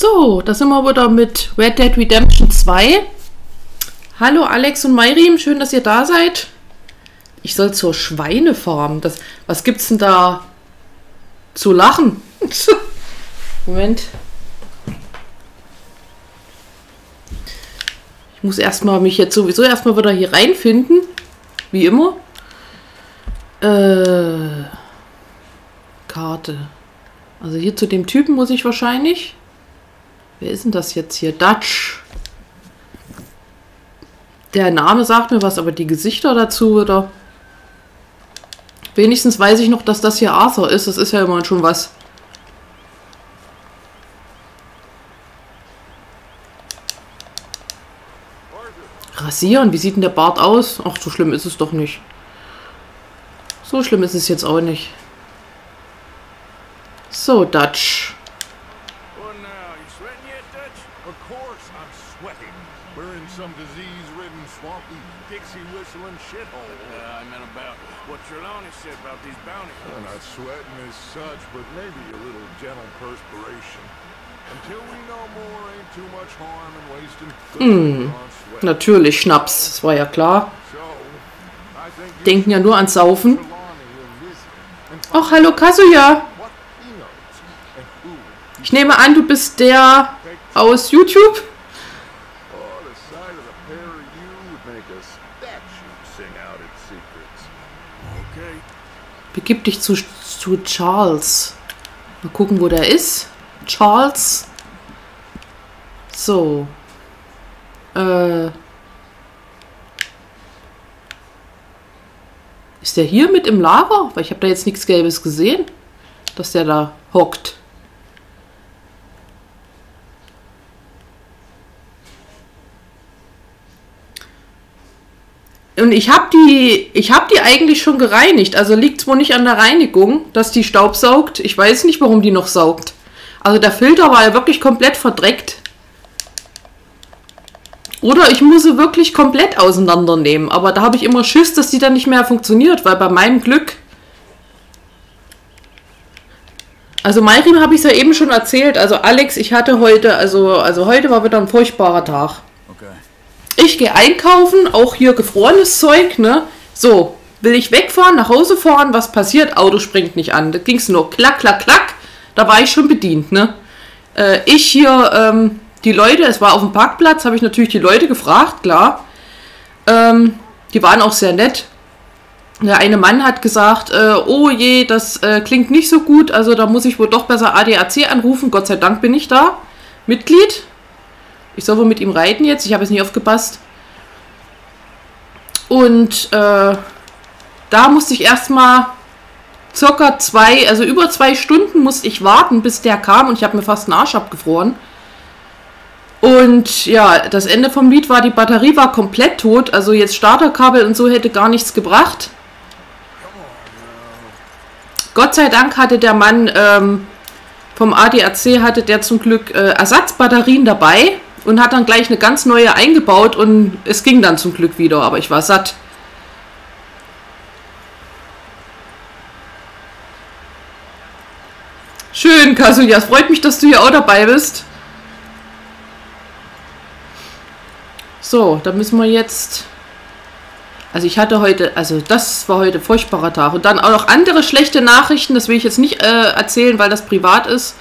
So, da sind wir wieder mit Red Dead Redemption 2. Hallo Alex und Mayrim, schön, dass ihr da seid. Ich soll zur Schweinefarm. Was gibt's denn da zu lachen? Moment. Ich muss mich jetzt sowieso erstmal wieder hier reinfinden. Wie immer. Karte. Also hier zu dem Typen muss ich wahrscheinlich... Wer ist denn das jetzt hier? Dutch. Der Name sagt mir was, aber die Gesichter dazu oder... Wenigstens weiß ich noch, dass das hier Arthur ist. Das ist ja immerhin schon was. Rasieren? Wie sieht denn der Bart aus? Ach, so schlimm ist es doch nicht. So schlimm ist es jetzt auch nicht. So, Dutch. Natürlich Schnaps, das war ja klar. Denken ja nur ans Saufen. Ach, hallo Kazuya. Ich nehme an, du bist der aus YouTube? Begib dich zu Charles. Mal gucken, wo der ist. Charles. So. Ist der hier mit im Lager? Weil ich habe da jetzt nichts Gelbes gesehen, dass der da hockt. Und ich habe die eigentlich schon gereinigt. Also liegt es wohl nicht an der Reinigung, dass die Staub saugt. Ich weiß nicht, warum die noch saugt. Also der Filter war ja wirklich komplett verdreckt. Oder ich muss sie wirklich komplett auseinandernehmen. Aber da habe ich immer Schiss, dass die dann nicht mehr funktioniert. Weil bei meinem Glück... Also Mayrim habe ich es ja eben schon erzählt. Also Alex, ich hatte heute... Also heute war wieder ein furchtbarer Tag. Okay. Ich gehe einkaufen, auch hier gefrorenes Zeug, ne? So, will ich wegfahren, nach Hause fahren, was passiert? Auto springt nicht an. Da ging es nur klack, klack, klack. Da war ich schon bedient, ne? Die Leute, es war auf dem Parkplatz, habe ich natürlich die Leute gefragt, klar. Die waren auch sehr nett. Der eine Mann hat gesagt, oh je, das klingt nicht so gut, also da muss ich wohl doch besser ADAC anrufen. Gott sei Dank bin ich da Mitglied. Ich soll wohl mit ihm reiten jetzt, ich habe es nicht aufgepasst. Und da musste ich erstmal circa über zwei Stunden musste ich warten, bis der kam und ich habe mir fast den Arsch abgefroren. Und ja, das Ende vom Lied war, die Batterie war komplett tot. Also jetzt Starterkabel und so hätte gar nichts gebracht. Gott sei Dank hatte der Mann vom ADAC, hatte der zum Glück Ersatzbatterien dabei und hat dann gleich eine ganz neue eingebaut und es ging dann zum Glück wieder, aber ich war satt. Schön, Kazuya, es freut mich, dass du hier auch dabei bist. So, da müssen wir jetzt... Also ich hatte heute... Also das war heute ein furchtbarer Tag. Und dann auch noch andere schlechte Nachrichten. Das will ich jetzt nicht erzählen, weil das privat ist.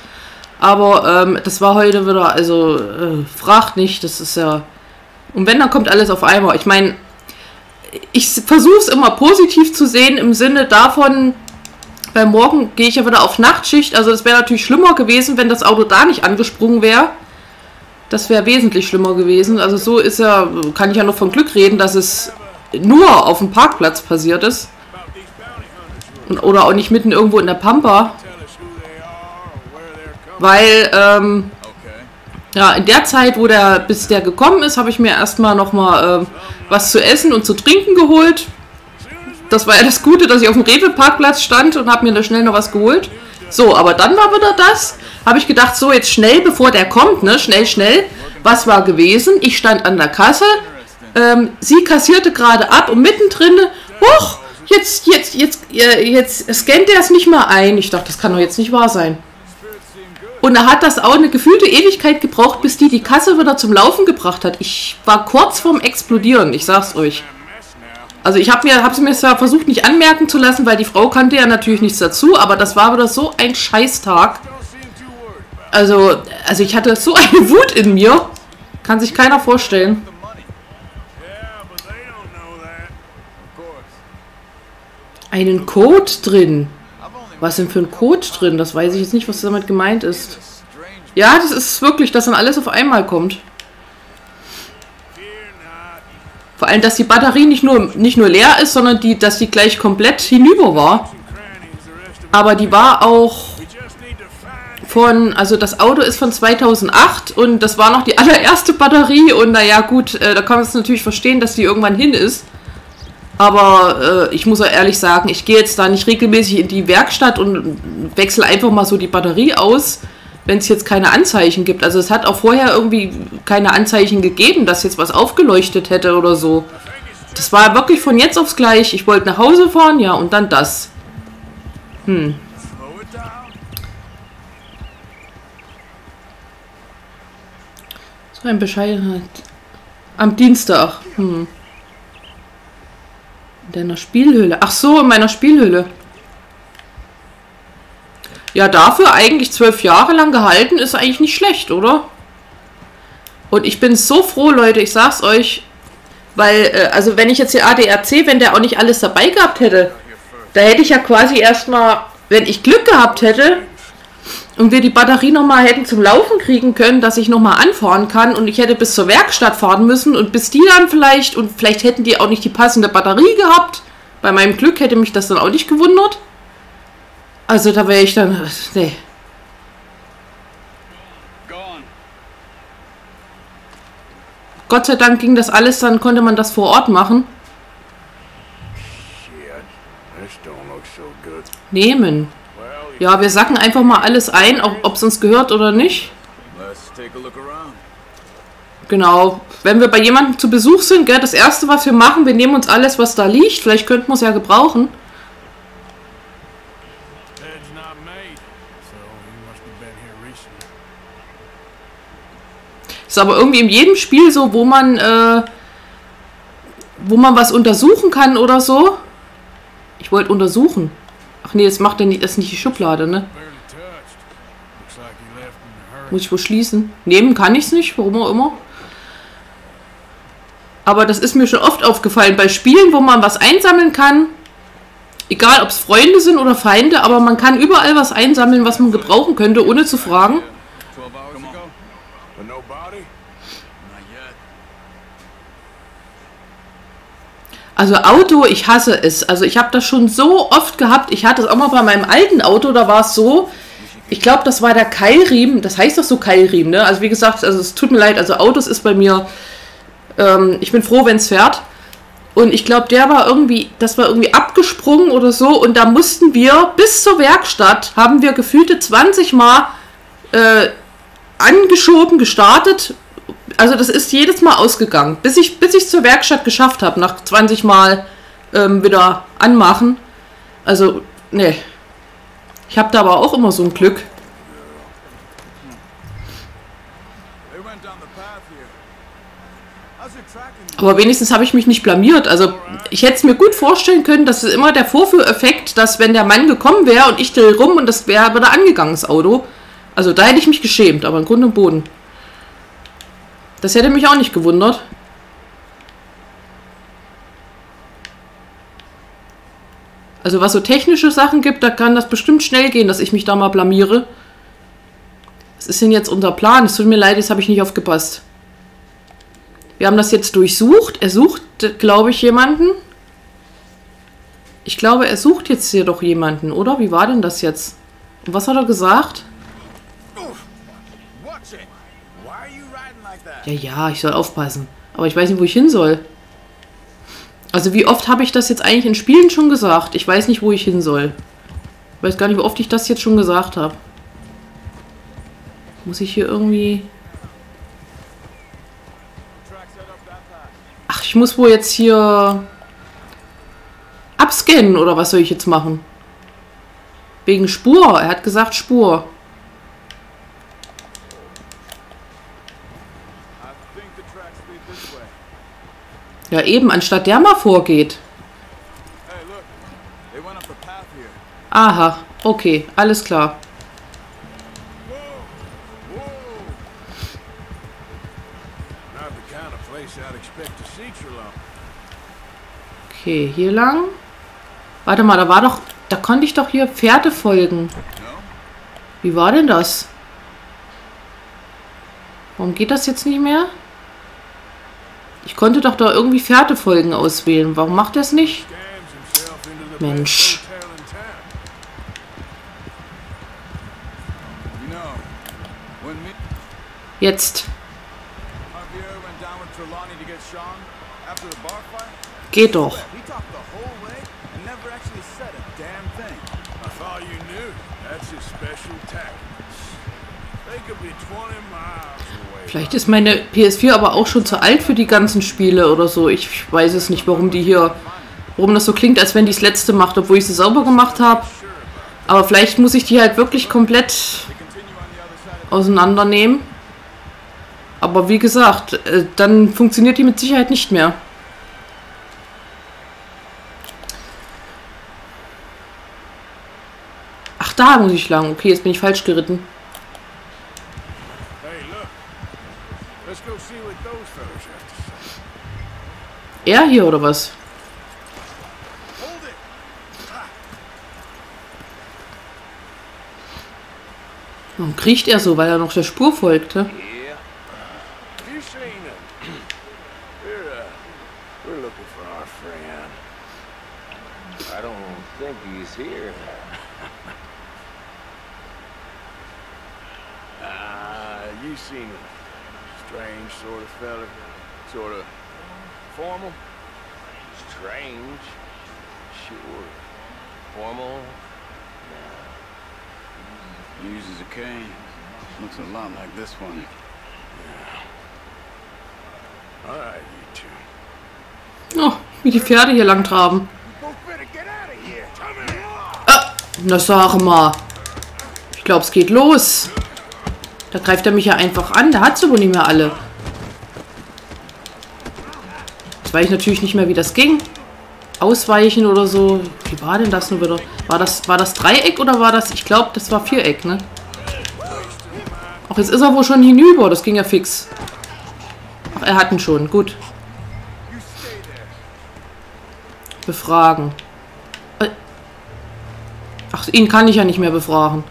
Aber das war heute wieder... Also fragt nicht. Das ist ja... Und wenn, dann kommt alles auf einmal. Ich meine, ich versuche es immer positiv zu sehen im Sinne davon... Weil morgen gehe ich ja wieder auf Nachtschicht. Also das wäre natürlich schlimmer gewesen, wenn das Auto da nicht angesprungen wäre. Das wäre wesentlich schlimmer gewesen. Also so ist ja, kann ich ja noch vom Glück reden, dass es nur auf dem Parkplatz passiert ist. Und, oder auch nicht mitten irgendwo in der Pampa. Weil, ja, in der Zeit, wo bis der gekommen ist, habe ich mir erstmal nochmal was zu essen und zu trinken geholt. Das war ja das Gute, dass ich auf dem Rewe-Parkplatz stand und habe mir da schnell noch was geholt. So, aber dann war wieder das. Habe ich gedacht, so jetzt schnell, bevor der kommt, ne? Schnell, schnell. Was war gewesen? Ich stand an der Kasse. Sie kassierte gerade ab und mittendrin, huch, jetzt scannt er es nicht mal ein. Ich dachte, das kann doch jetzt nicht wahr sein. Und er hat das auch eine gefühlte Ewigkeit gebraucht, bis die Kasse wieder zum Laufen gebracht hat. Ich war kurz vorm Explodieren, ich sag's euch. Also ich hab's mir zwar versucht, nicht anmerken zu lassen, weil die Frau kannte ja natürlich nichts dazu, aber das war wieder so ein Scheißtag. Also ich hatte so eine Wut in mir. Kann sich keiner vorstellen. Einen Code drin. Was denn für ein Code drin? Das weiß ich jetzt nicht, was damit gemeint ist. Ja, das ist wirklich, dass dann alles auf einmal kommt. Vor allem, dass die Batterie nicht nur leer ist, sondern dass die gleich komplett hinüber war. Aber die war auch von, also das Auto ist von 2008 und das war noch die allererste Batterie. Und naja gut, da kann man es natürlich verstehen, dass die irgendwann hin ist. Aber ich muss ja ehrlich sagen, ich gehe jetzt da nicht regelmäßig in die Werkstatt und wechsle einfach mal so die Batterie aus, wenn es jetzt keine Anzeichen gibt. Also es hat auch vorher irgendwie keine Anzeichen gegeben, dass jetzt was aufgeleuchtet hätte oder so. Das war wirklich von jetzt aufs Gleich. Ich wollte nach Hause fahren, ja, und dann das. So ein Bescheidenheit. Am Dienstag. In deiner Spielhöhle. Ach so, in meiner Spielhöhle. Ja, dafür eigentlich 12 Jahre lang gehalten, ist eigentlich nicht schlecht, oder? Und ich bin so froh, Leute, ich sag's euch. Weil, also wenn ich jetzt den ADAC, wenn der auch nicht alles dabei gehabt hätte, da hätte ich ja quasi erstmal, wenn ich Glück gehabt hätte und wir die Batterie nochmal hätten zum Laufen kriegen können, dass ich nochmal anfahren kann und ich hätte bis zur Werkstatt fahren müssen und bis die dann vielleicht, und vielleicht hätten die auch nicht die passende Batterie gehabt, bei meinem Glück hätte mich das dann auch nicht gewundert. Also da wäre ich dann, nee. Gott sei Dank ging das alles, dann konnte man das vor Ort machen. Nehmen. Ja, wir sacken einfach mal alles ein, ob es uns gehört oder nicht. Genau. Wenn wir bei jemandem zu Besuch sind, gell, das Erste, was wir machen, wir nehmen uns alles, was da liegt. Vielleicht könnten wir es ja gebrauchen. Ist aber irgendwie in jedem Spiel so, wo man was untersuchen kann oder so. Ich wollte untersuchen. Ach nee, das macht er nicht, das ist nicht die Schublade, ne? Muss ich wohl schließen. Nehmen kann ich es nicht, warum auch immer. Aber das ist mir schon oft aufgefallen. Bei Spielen, wo man was einsammeln kann, egal ob es Freunde sind oder Feinde, aber man kann überall was einsammeln, was man gebrauchen könnte, ohne zu fragen. Also Auto, ich hasse es. Also ich habe das schon so oft gehabt. Ich hatte es auch mal bei meinem alten Auto, da war es so, ich glaube, das war der Keilriemen. Das heißt doch so Keilriemen, ne? Also wie gesagt, also es tut mir leid, also Autos ist bei mir, ich bin froh, wenn es fährt. Und ich glaube, das war irgendwie abgesprungen oder so. Und da mussten wir bis zur Werkstatt, haben wir gefühlte 20 Mal angeschoben, gestartet. Also das ist jedes Mal ausgegangen, bis ich es zur Werkstatt geschafft habe, nach 20 Mal wieder anmachen. Also, ne. Ich habe da aber auch immer so ein Glück. Aber wenigstens habe ich mich nicht blamiert. Also ich hätte es mir gut vorstellen können, dass es immer der Vorführeffekt, dass wenn der Mann gekommen wäre und ich drehe rum und das wäre wieder angegangen, das Auto. Also da hätte ich mich geschämt, aber im Grunde und Boden. Das hätte mich auch nicht gewundert. Also was so technische Sachen gibt, da kann das bestimmt schnell gehen, dass ich mich da mal blamiere. Was ist denn jetzt unser Plan? Es tut mir leid, jetzt habe ich nicht aufgepasst. Wir haben das jetzt durchsucht. Er sucht, glaube ich, jemanden. Ich glaube, er sucht jetzt hier doch jemanden, oder? Wie war denn das jetzt? Und was hat er gesagt? Ja, ich soll aufpassen. Aber ich weiß nicht, wo ich hin soll. Also wie oft habe ich das jetzt eigentlich in Spielen schon gesagt? Ich weiß nicht, wo ich hin soll. Ich weiß gar nicht, wie oft ich das jetzt schon gesagt habe. Muss ich hier irgendwie... Ach, ich muss wohl jetzt hier... abscannen, oder was soll ich jetzt machen? Wegen Spur. Er hat gesagt Spur. Ja eben, anstatt der mal vorgeht. Aha, okay, alles klar. Okay, hier lang. Warte mal, da war doch... Da konnte ich doch hier Pferde folgen. Wie war denn das? Warum geht das jetzt nicht mehr? Ich konnte doch da irgendwie Pferdefolgen auswählen. Warum macht er es nicht? Mensch. Jetzt. Geht doch. Vielleicht ist meine PS4 aber auch schon zu alt für die ganzen Spiele oder so. Ich weiß es nicht, warum die hier... Warum das so klingt, als wenn die das letzte macht, obwohl ich sie sauber gemacht habe. Aber vielleicht muss ich die halt wirklich komplett auseinandernehmen. Aber wie gesagt, dann funktioniert die mit Sicherheit nicht mehr. Ach, da muss ich lang. Okay, jetzt bin ich falsch geritten. Er hier, oder was? Warum kriecht er so? Weil er noch der Spur folgte. Formal? Strange. Sure. Formal? No. Uses a cane. Looks a lot like this one. Yeah. All right, you two. Oh, wie die Pferde hier lang traben. Ah, na sag mal. Ich glaube, es geht los. Da greift er mich ja einfach an. Da hat sie wohl nicht mehr alle. Jetzt weiß ich natürlich nicht mehr, wie das ging. Ausweichen oder so. Wie war denn das nun wieder? War das Dreieck oder war das... Ich glaube, das war Viereck, ne? Ach, jetzt ist er wohl schon hinüber. Das ging ja fix. Ach, er hat ihn schon. Gut. Befragen. Ach, ihn kann ich ja nicht mehr befragen.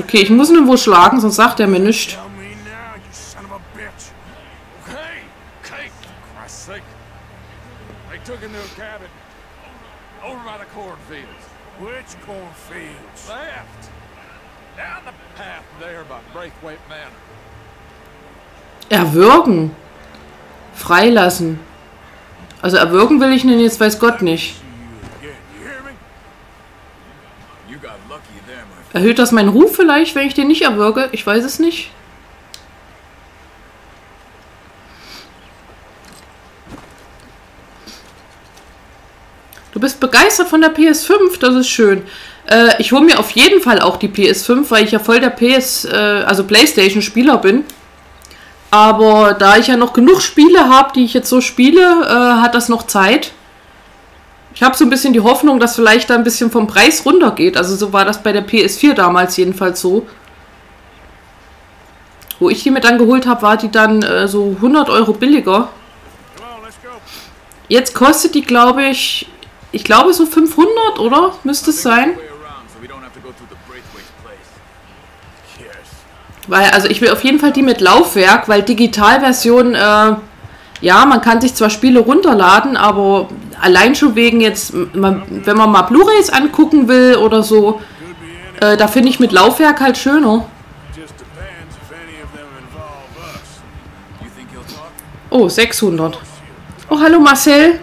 Okay, ich muss ihn wohl schlagen, sonst sagt er mir nichts. Erwürgen. Freilassen. Also erwürgen will ich ihn jetzt, weiß Gott nicht. Erhöht das meinen Ruf vielleicht, wenn ich den nicht erwürge? Ich weiß es nicht. Du bist begeistert von der PS5, das ist schön. Ich hole mir auf jeden Fall auch die PS5, weil ich ja voll der PlayStation-Spieler bin. Aber da ich ja noch genug Spiele habe, die ich jetzt so spiele, hat das noch Zeit. Ich habe so ein bisschen die Hoffnung, dass vielleicht da ein bisschen vom Preis runtergeht. Also so war das bei der PS4 damals jedenfalls so. Wo ich die mir dann geholt habe, war die dann so 100 Euro billiger. Jetzt kostet die, glaube ich, so 500, oder? Müsste es sein. Weil, also ich will auf jeden Fall die mit Laufwerk, weil Digitalversion, ja, man kann sich zwar Spiele runterladen, aber... Allein schon wegen jetzt, wenn man mal Blu-rays angucken will oder so, da finde ich mit Laufwerk halt schöner. Oh, 600. Oh, hallo Marcel.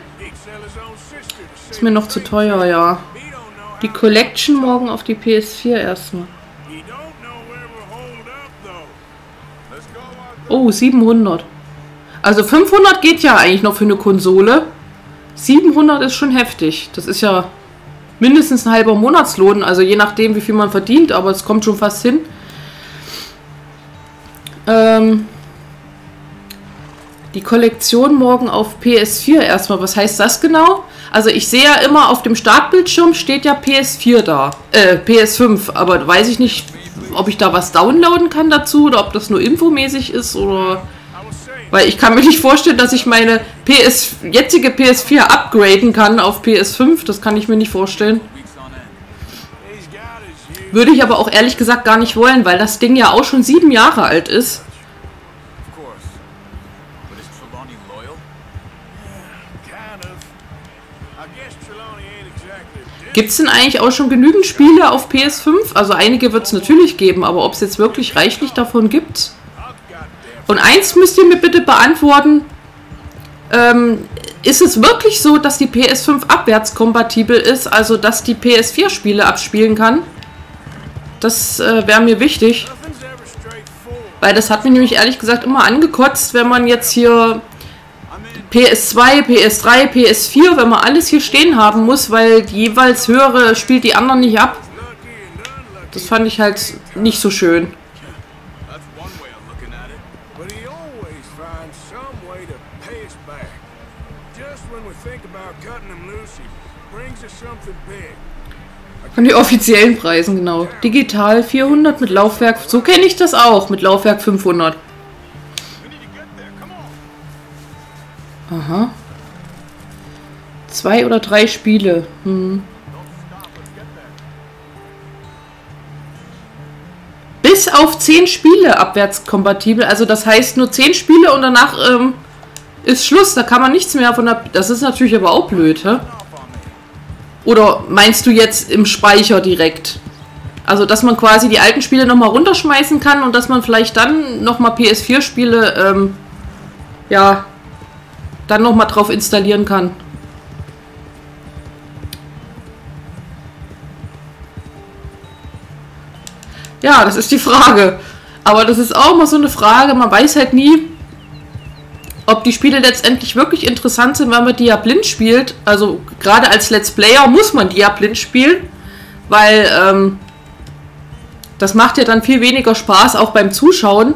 Ist mir noch zu teuer, ja. Die Collection morgen auf die PS4 erstmal. Oh, 700. Also 500 geht ja eigentlich noch für eine Konsole. 700 ist schon heftig. Das ist ja mindestens ein halber Monatslohn, also je nachdem, wie viel man verdient, aber es kommt schon fast hin. Die Kollektion morgen auf PS4 erstmal. Was heißt das genau? Also ich sehe ja immer auf dem Startbildschirm steht ja PS4 da. PS5, aber weiß ich nicht, ob ich da was downloaden kann dazu oder ob das nur infomäßig ist oder... Weil ich kann mir nicht vorstellen, dass ich meine jetzige PS4 upgraden kann auf PS5. Das kann ich mir nicht vorstellen. Würde ich aber auch ehrlich gesagt gar nicht wollen, weil das Ding ja auch schon 7 Jahre alt ist. Gibt es denn eigentlich auch schon genügend Spiele auf PS5? Also einige wird es natürlich geben, aber ob es jetzt wirklich reichlich davon gibt? Und eins müsst ihr mir bitte beantworten, ist es wirklich so, dass die PS5 abwärtskompatibel ist, also dass die PS4-Spiele abspielen kann? Das wäre mir wichtig, weil das hat mich nämlich ehrlich gesagt immer angekotzt, wenn man jetzt hier... PS2, PS3, PS4, wenn man alles hier stehen haben muss, weil die jeweils höhere spielt die anderen nicht ab. Das fand ich halt nicht so schön. Von den offiziellen Preisen, genau. Digital 400 mit Laufwerk, so kenne ich das auch, mit Laufwerk 500. Aha. 2 oder 3 Spiele. Bis auf 10 Spiele abwärtskompatibel. Also das heißt nur 10 Spiele und danach ist Schluss. Da kann man nichts mehr von der... Das ist natürlich aber auch blöd, hä? Oder meinst du jetzt im Speicher direkt? Also dass man quasi die alten Spiele nochmal runterschmeißen kann und dass man vielleicht dann nochmal PS4-Spiele... ja... dann nochmal drauf installieren kann. Ja, das ist die Frage. Aber das ist auch mal so eine Frage. Man weiß halt nie, ob die Spiele letztendlich wirklich interessant sind, weil man die ja blind spielt. Also gerade als Let's Player muss man die ja blind spielen, weil das macht ja dann viel weniger Spaß, auch beim Zuschauen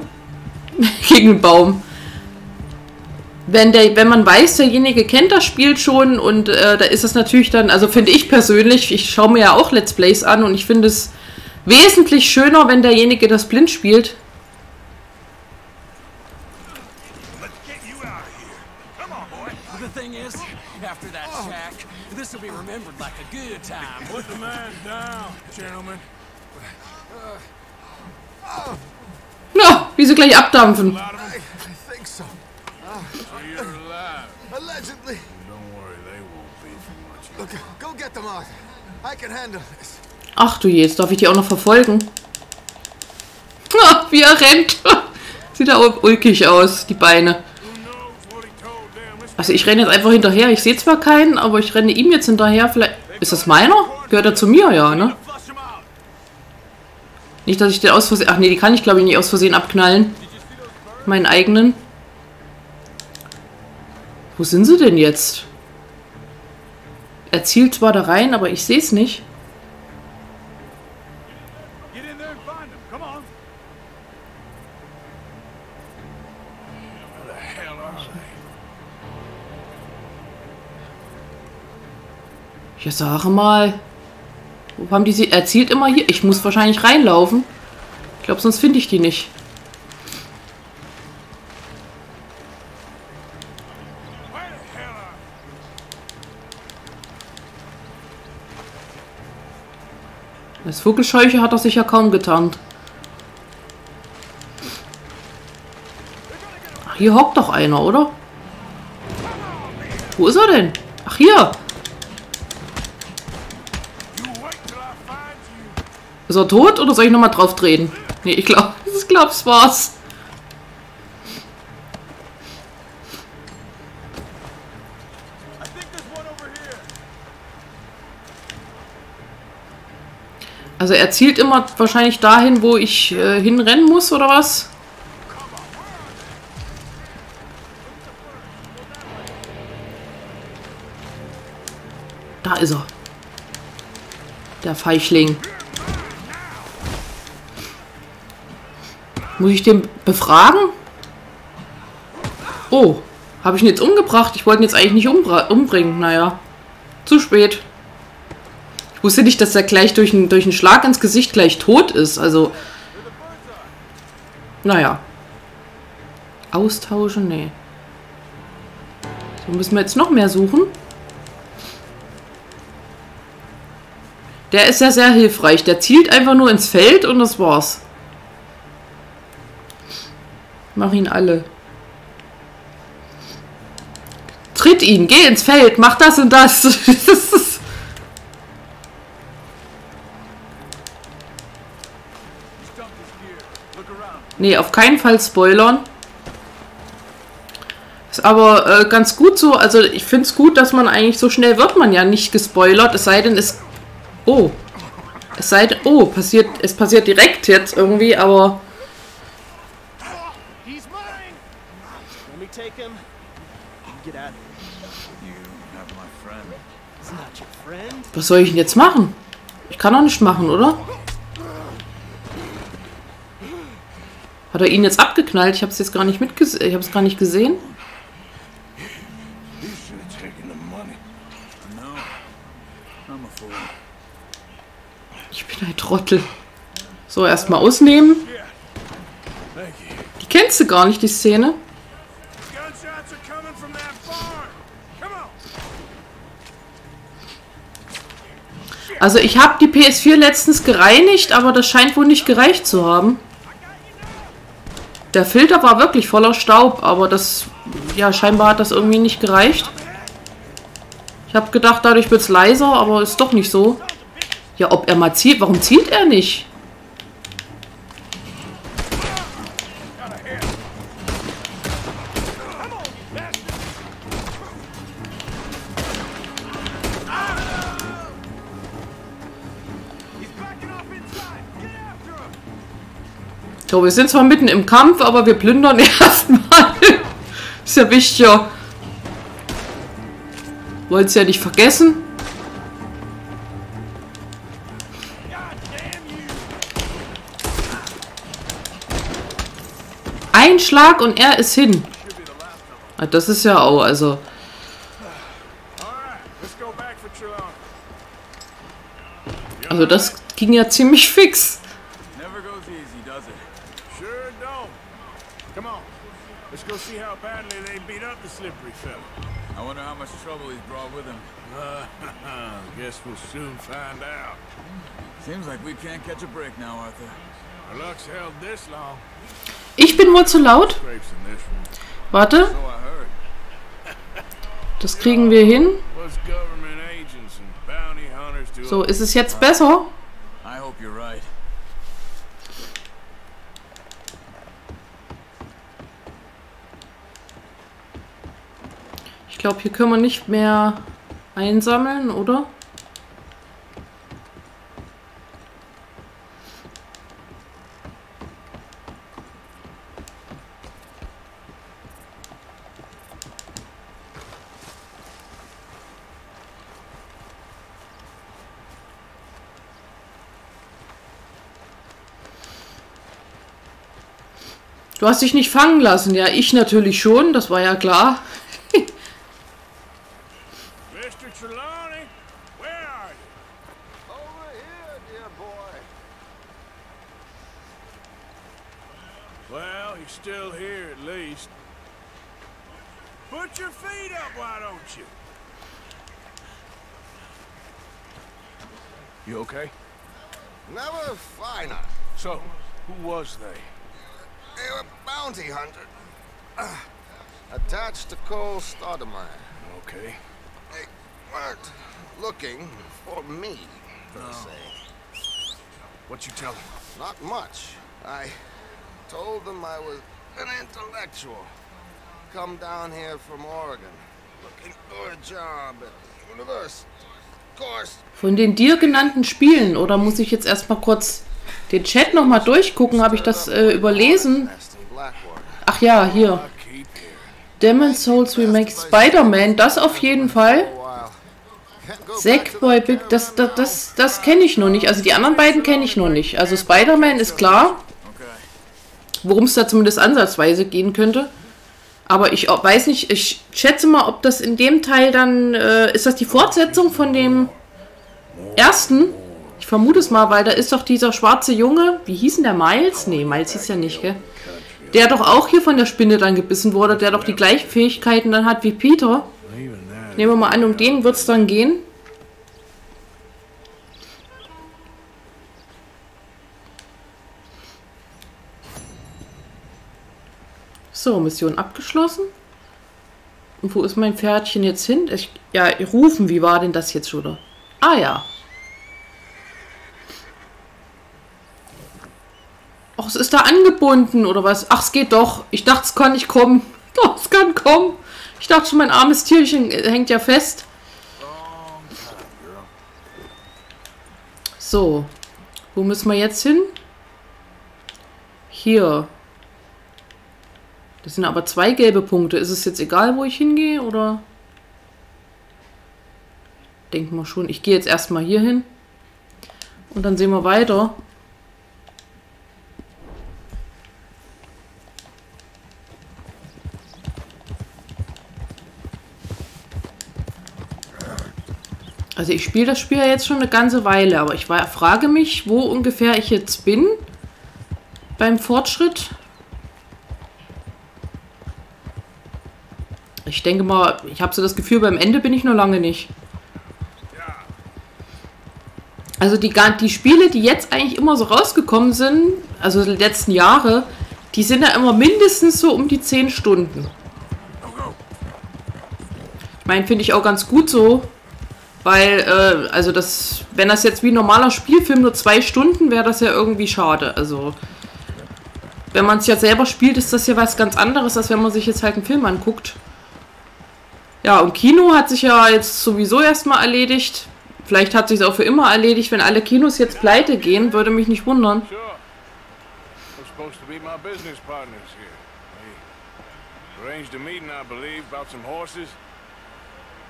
gegen den Baum. Wenn man weiß, derjenige kennt das Spiel schon und da ist es natürlich dann, also finde ich persönlich, ich schaue mir ja auch Let's Plays an und ich finde es wesentlich schöner, wenn derjenige das blind spielt. Na, wie sie gleich abdampfen. Ach du je, jetzt darf ich die auch noch verfolgen. Wie er rennt. Sieht da ulkig aus, die Beine. Also ich renne jetzt einfach hinterher. Ich sehe zwar keinen, aber ich renne ihm jetzt hinterher. Vielleicht. Ist das meiner? Gehört er zu mir, ja, ne? Nicht, dass ich den aus Versehen... Ach nee, die kann ich glaube ich nicht aus Versehen abknallen. Meinen eigenen. Wo sind sie denn jetzt? Er zielt zwar da rein, aber ich sehe es nicht. Ich sage mal, wo haben die sie? Er zielt immer hier. Ich muss wahrscheinlich reinlaufen. Ich glaube, sonst finde ich die nicht. Das Vogelscheuche hat er sich ja kaum getarnt. Ach, hier hockt doch einer, oder? Wo ist er denn? Ach, hier! Ist er tot oder soll ich nochmal drauf treten? Nee, ich glaube, das war's. Also er zielt immer wahrscheinlich dahin, wo ich hinrennen muss, oder was? Da ist er. Der Feichling. Muss ich den befragen? Oh, habe ich ihn jetzt umgebracht? Ich wollte ihn jetzt eigentlich nicht umbringen. Naja, zu spät. Ich wusste nicht, dass er gleich durch einen Schlag ins Gesicht gleich tot ist. Also, naja. Austauschen? Nee. So müssen wir jetzt noch mehr suchen. Der ist ja sehr hilfreich. Der zielt einfach nur ins Feld und das war's. Mach ihn alle. Tritt ihn, geh ins Feld, mach das und das. Nee, auf keinen Fall spoilern. Ist aber ganz gut so. Also ich finde es gut, dass man eigentlich so schnell wird man ja nicht gespoilert. Es sei denn, es... Oh. Es sei denn... Oh, es passiert direkt jetzt irgendwie, aber... Was soll ich denn jetzt machen? Ich kann doch nicht machen, oder? Hat er ihn jetzt abgeknallt? Ich habe es jetzt gar nicht gesehen. Ich bin ein Trottel. So, erstmal ausnehmen. Die kennst du gar nicht, die Szene. Also ich habe die PS4 letztens gereinigt, aber das scheint wohl nicht gereicht zu haben. Der Filter war wirklich voller Staub, aber das, ja, scheinbar hat das irgendwie nicht gereicht. Ich habe gedacht, dadurch wird es leiser, aber ist doch nicht so. Ja, ob er mal zielt, warum zielt er nicht? So, wir sind zwar mitten im Kampf, aber wir plündern erstmal. Ist ja wichtiger. Wollt's ja nicht vergessen. Ein Schlag und er ist hin. Das ist ja auch, also... Also das ging ja ziemlich fix. Ich bin wohl zu laut. Warte. Das kriegen wir hin. So, ist es jetzt besser? Ich glaube, hier können wir nicht mehr einsammeln, oder? Du hast dich nicht fangen lassen. Ja, ich natürlich schon. Das war ja klar. They were bounty hunters, attached to Cole Stoudemire. Okay. They weren't looking for me, per se. What you tell them? Not much. I told them I was an intellectual, come down here from Oregon, looking for a job at the university. Of course. Von den dir genannten Spielen, oder muss ich jetzt erstmal kurz... Den Chat nochmal durchgucken, habe ich das überlesen? Ach ja, hier. Demon's Souls Remake, Spider-Man, das auf jeden Fall. Sackboy, das kenne ich noch nicht. Also die anderen beiden kenne ich noch nicht. Also Spider-Man ist klar, worum es da zumindest ansatzweise gehen könnte. Aber ich weiß nicht, ich schätze mal, ob das in dem Teil dann... ist das die Fortsetzung von dem ersten? Ich vermute es mal, weil da ist doch dieser schwarze Junge... Wie hieß denn der? Miles? Nee, Miles hieß ja nicht, gell? Der doch auch hier von der Spinne dann gebissen wurde, der doch die gleichen Fähigkeiten dann hat wie Peter. Nehmen wir mal an, um den wird es dann gehen. So, Mission abgeschlossen. Und wo ist mein Pferdchen jetzt hin? Ja, rufen, wie war denn das jetzt schon? Ah ja. Ach, es ist da angebunden, oder was? Ach, es geht doch. Ich dachte, es kann nicht kommen. Doch, es kann kommen. Ich dachte schon, mein armes Tierchen hängt ja fest. So. Wo müssen wir jetzt hin? Hier. Das sind aber zwei gelbe Punkte. Ist es jetzt egal, wo ich hingehe, oder? Denken wir schon. Ich gehe jetzt erstmal hier hin. Und dann sehen wir weiter. Also ich spiele das Spiel ja jetzt schon eine ganze Weile, aber ich frage mich, wo ungefähr ich jetzt bin beim Fortschritt. Ich denke mal, ich habe so das Gefühl, beim Ende bin ich noch lange nicht. Also die Spiele, die jetzt eigentlich immer so rausgekommen sind, also die letzten Jahre, die sind ja immer mindestens so um die 10 Stunden. Ich meine, finde ich auch ganz gut so. Weil, also das, wenn das jetzt wie ein normaler Spielfilm nur 2 Stunden, wäre das ja irgendwie schade. Also, wenn man es ja selber spielt, ist das ja was ganz anderes, als wenn man sich jetzt halt einen Film anguckt. Ja, und Kino hat sich ja jetzt sowieso erstmal erledigt. Vielleicht hat sich es auch für immer erledigt. Wenn alle Kinos jetzt pleite gehen, würde mich nicht wundern.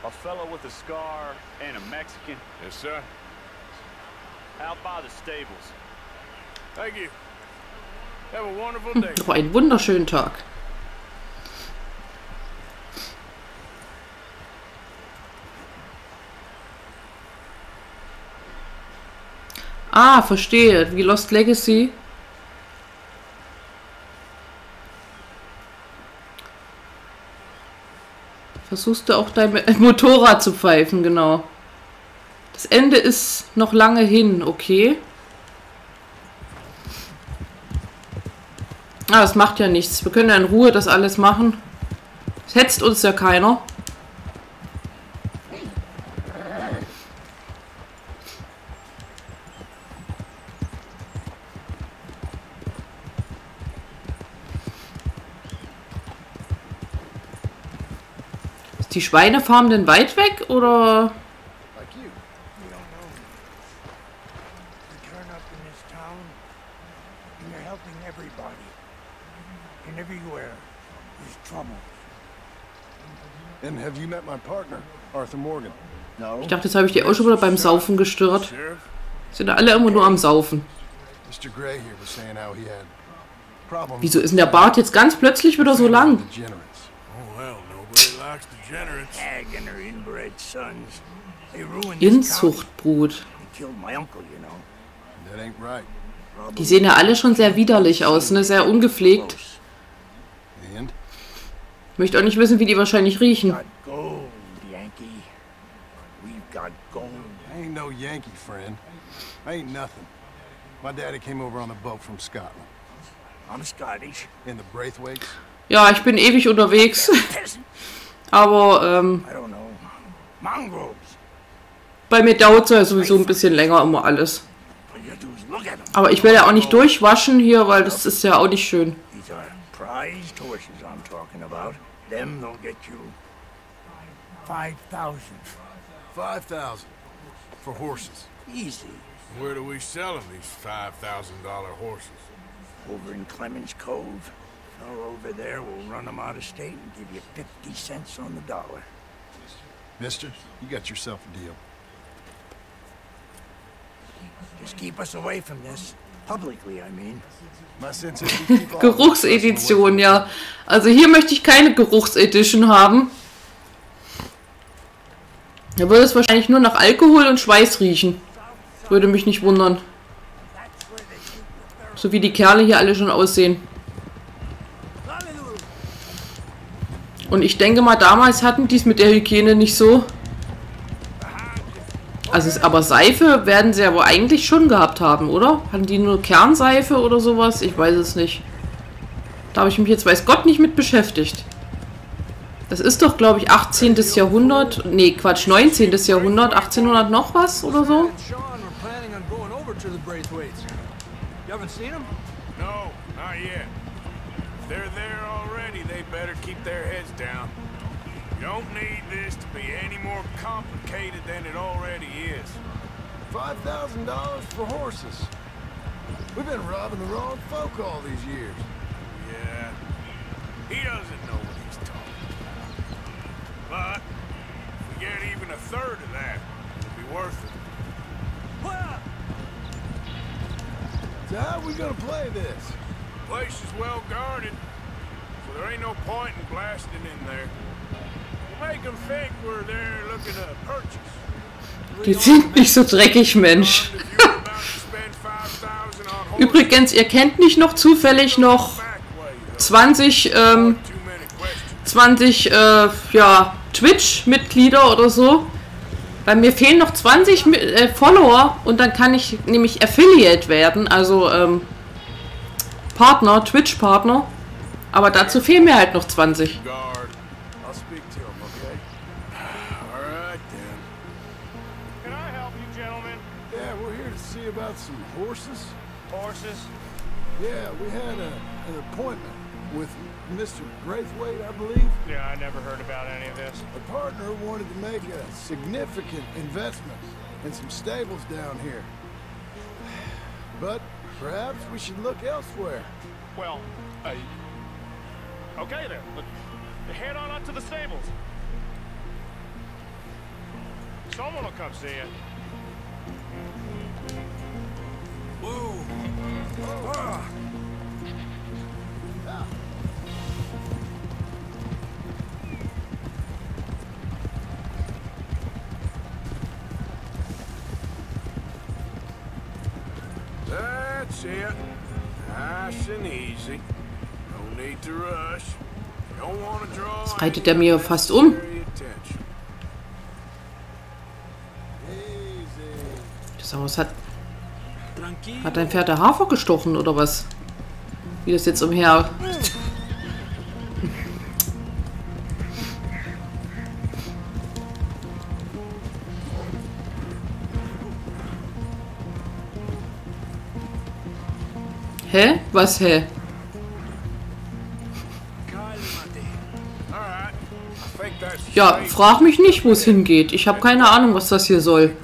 A fellow with a scar and a Mexican. Yes, sir. Out by the stables. Thank you. Have a wonderful day. Noch einen wunderschönen Tag. Ah, verstehe. Wie Lost Legacy. Versuchst du auch dein Motorrad zu pfeifen, genau. Das Ende ist noch lange hin, okay. Ah, das macht ja nichts. Wir können ja in Ruhe das alles machen. Das hetzt uns ja keiner. Die Schweinefarm denn weit weg, oder? Ich dachte, jetzt habe ich die auch schon wieder beim Saufen gestört. Sind alle immer nur am Saufen. Wieso ist denn der Bart jetzt ganz plötzlich wieder so lang? Inzuchtbrut. Die sehen ja alle schon sehr widerlich aus, ne? Sehr ungepflegt. Ich möchte auch nicht wissen, wie die wahrscheinlich riechen. Ja, ich bin ewig unterwegs. Aber, bei mir dauert es ja sowieso ein bisschen länger immer alles. Aber ich werde ja auch nicht durchwaschen hier, weil das ist ja auch nicht schön. Over there will run them out of state and give you 50 cents on the dollar. Mister, you got yourself a deal. Just keep us away from this. Publicly, I mean. Geruchsedition, ja. Also hier möchte ich keine Geruchsedition haben. Da würde es wahrscheinlich nur nach Alkohol und Schweiß riechen. Würde mich nicht wundern. So wie die Kerle hier alle schon aussehen. Und ich denke mal, damals hatten die es mit der Hygiene nicht so. Also, aber Seife werden sie ja wohl eigentlich schon gehabt haben, oder? Hatten die nur Kernseife oder sowas? Ich weiß es nicht. Da habe ich mich jetzt weiß Gott nicht mit beschäftigt. Das ist doch, glaube ich, 18. Jahrhundert. Nee, Quatsch, 19. Jahrhundert. 1800 noch was oder so? Don't need this to be any more complicated than it already is. $5,000 for horses. We've been robbing the wrong folk all these years. Yeah. He doesn't know what he's talking about. But if we get even a third of that, it'll be worth it. So how are we gonna play this? The place is well guarded, so there ain't no point in blasting in there. Die sind nicht so dreckig, Mensch. Übrigens, ihr kennt nicht noch zufällig noch 20 Twitch-Mitglieder oder so. Bei mir fehlen noch 20 Follower und dann kann ich nämlich Affiliate werden, also Partner, Twitch-Partner. Aber dazu fehlen mir halt noch 20. Horses? Yeah, we had an appointment with Mr. Braithwaite, I believe. Yeah, I never heard about any of this. The partner wanted to make a significant investment in some stables down here. But perhaps we should look elsewhere. Well, okay then. Head on up to the stables. Someone will come see you. That's it. Nice and easy. No need to rush. Don't want to draw. Das reitet er mir fast Das Haus hat dein Pferd der Hafer gestochen, oder was? Wie das jetzt umher... Hä? Was, hä? Ja, frag mich nicht, wo es hingeht. Ich habe keine Ahnung, was das hier soll.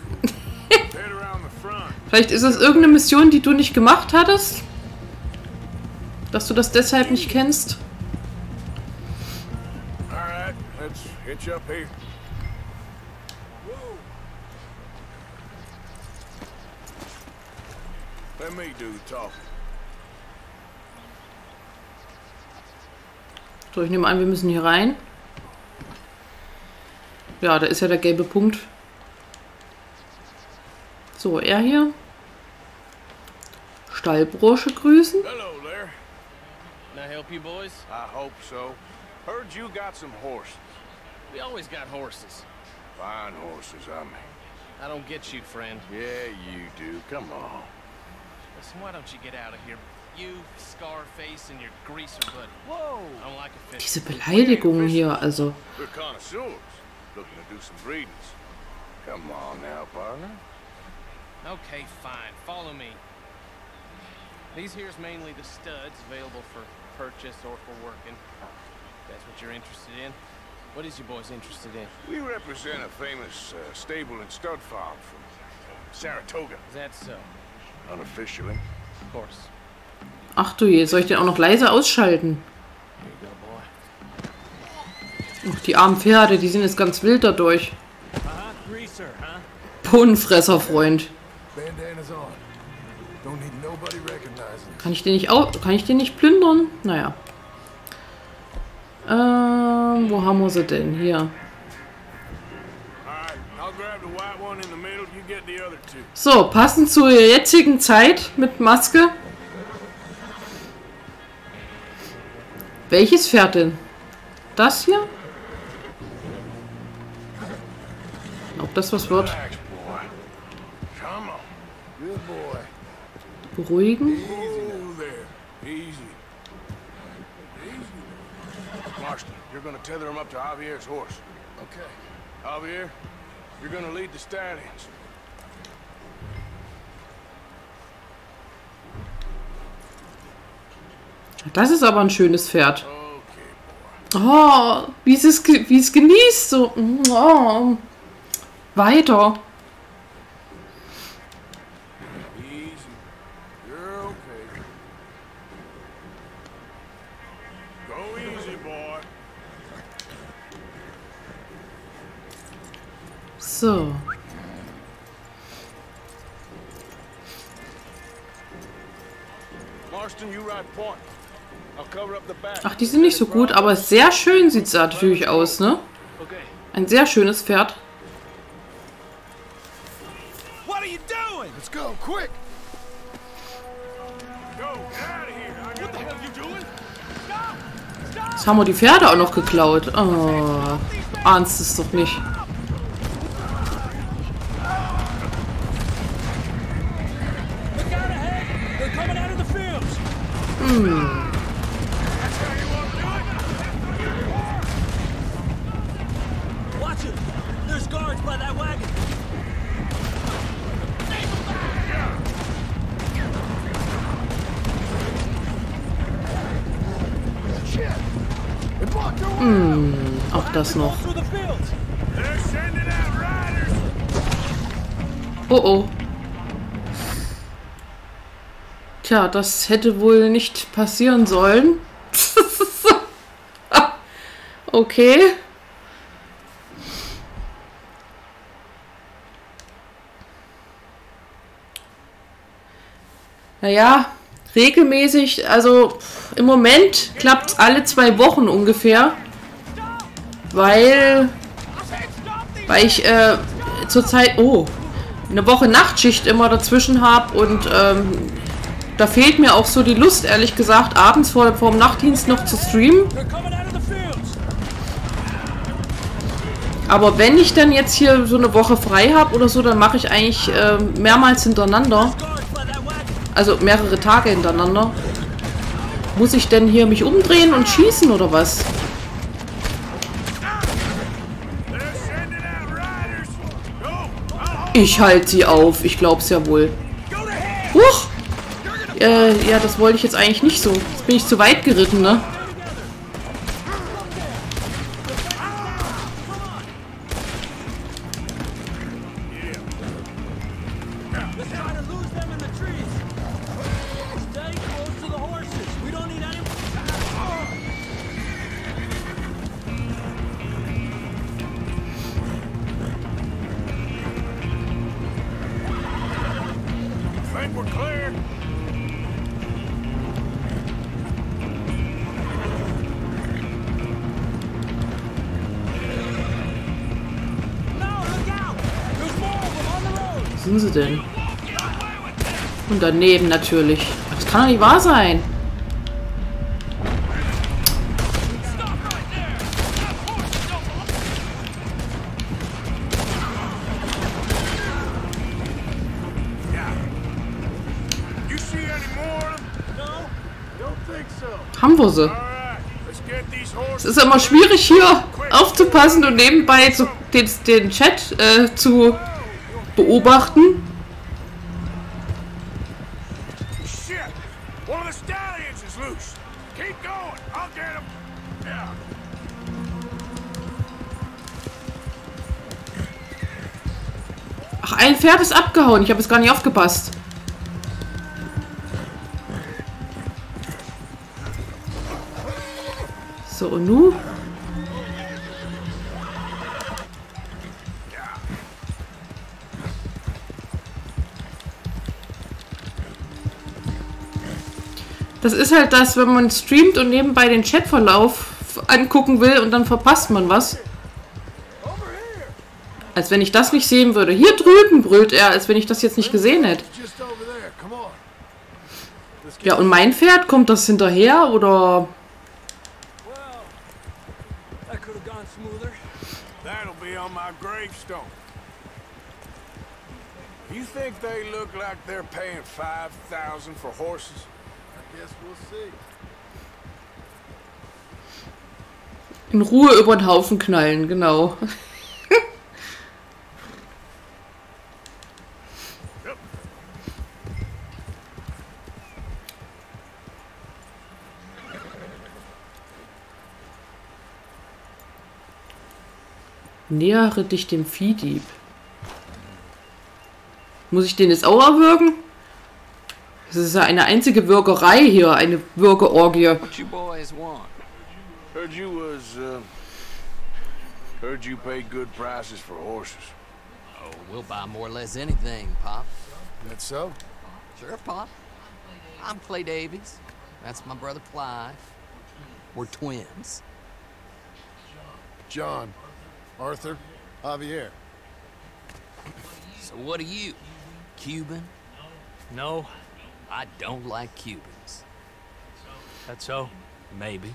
Vielleicht ist es irgendeine Mission, die du nicht gemacht hattest? Dass du das deshalb nicht kennst? So, ich nehme an, wir müssen hier rein. Ja, da ist ja der gelbe Punkt. So, er hier. Stallbrosche grüßen. Hello there. Can I help you boys? I hope so. Heard you got some horses. We always got horses. Fine horses, I mean. I don't get you, friend. Yeah, you do. Come on. Listen, why don't you get out of here? You, Scarface and your greaser buddy. Whoa. I don't like a fish. Diese Beleidigungen hier, also. We're connoisseurs. Looking to do some breedings. Come on now, partner. Okay, fine. Follow me. These here's mainly the studs available for purchase or for working. That's what you're interested in. What is your boys interested in? We represent a famous stable and stud farm from Saratoga. Is that so? Unofficially. Of course. Ach du je, soll ich den auch noch leise ausschalten? Ach, die armen Pferde, die sind jetzt ganz wild dadurch. Bohnenfresser, Freund. Bandanas on. Kann ich den nicht plündern? Naja. Wo haben wir sie denn? Hier. So, passend zur jetzigen Zeit mit Maske. Welches Pferd denn? Das hier? Ob das was wird? Beruhigen. You're gonna tether him up to Javier's horse. Okay. Javier, you're gonna lead the stallions. Das ist aber ein schönes Pferd. Oh, wie es genießt. So. Oh. Weiter. So. Ach, die sind nicht so gut, aber sehr schön sieht es natürlich aus, ne? Ein sehr schönes Pferd. Jetzt haben wir die Pferde auch noch geklaut. Oh, ahnst es doch nicht. Auch das noch. Oh oh. Tja, das hätte wohl nicht passieren sollen. Okay. Naja, regelmäßig, also im Moment klappt es alle 2 Wochen ungefähr, weil ich zurzeit eine Woche Nachtschicht immer dazwischen habe und da fehlt mir auch so die Lust, ehrlich gesagt, abends vor dem Nachtdienst noch zu streamen. Aber wenn ich dann jetzt hier so eine Woche frei habe oder so, dann mache ich eigentlich mehrmals hintereinander. Also mehrere Tage hintereinander. Muss ich denn hier mich umdrehen und schießen oder was? Ich halte sie auf. Ich glaub's ja wohl. Huch! Ja, das wollte ich jetzt eigentlich nicht so. Jetzt bin ich zu weit geritten, ne? Sind sie denn? Und daneben natürlich. Das kann doch nicht wahr sein. Haben wir sie. Es ist immer schwierig, hier aufzupassen und nebenbei den Chat zu beobachten. Ach, ein Pferd ist abgehauen. Ich habe es gar nicht aufgepasst. So, und nun? Das ist halt das, wenn man streamt und nebenbei den Chatverlauf angucken will und dann verpasst man was. Als wenn ich das nicht sehen würde. Hier drüben brüllt er, als wenn ich das jetzt nicht gesehen hätte. Ja, und mein Pferd, kommt das hinterher oder... In Ruhe über den Haufen knallen, genau. Nähere dich dem Viehdieb. Muss ich den jetzt auch erwürgen? Das ist ja eine einzige Würgerei hier, eine Würgeorgie. Sure, Pop. I'm Clay Davies. That's my brother Clive. We're twins. John. Arthur, Javier. So what are you? Cuban? No, I don't like Cubans. That's so? Maybe.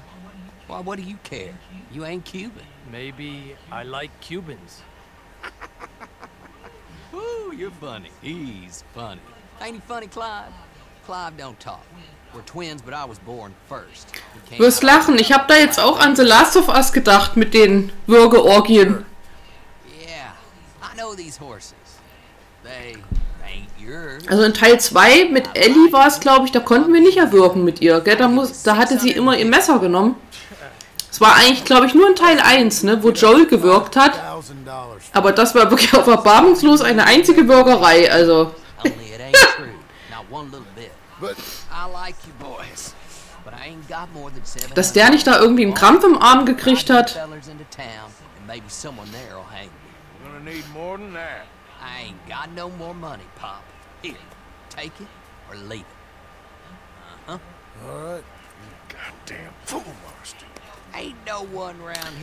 Why, what do you care? You ain't Cuban. Maybe I like Cubans. Ooh, you're funny. He's funny. Ain't he funny, Clive? Clive don't talk. Du wirst lachen. Ich habe da jetzt auch an The Last of Us gedacht mit den Würgeorgien. Also in Teil 2 mit Ellie war es, glaube ich, da konnten wir nicht erwürgen mit ihr. Gell? Da hatte sie immer ihr Messer genommen. Es war eigentlich, glaube ich, nur in Teil 1, ne, wo Joel gewürgt hat. Aber das war wirklich auch erbarmungslos eine einzige Würgerei. Also... Dass der nicht da irgendwie einen Krampf im Arm gekriegt hat.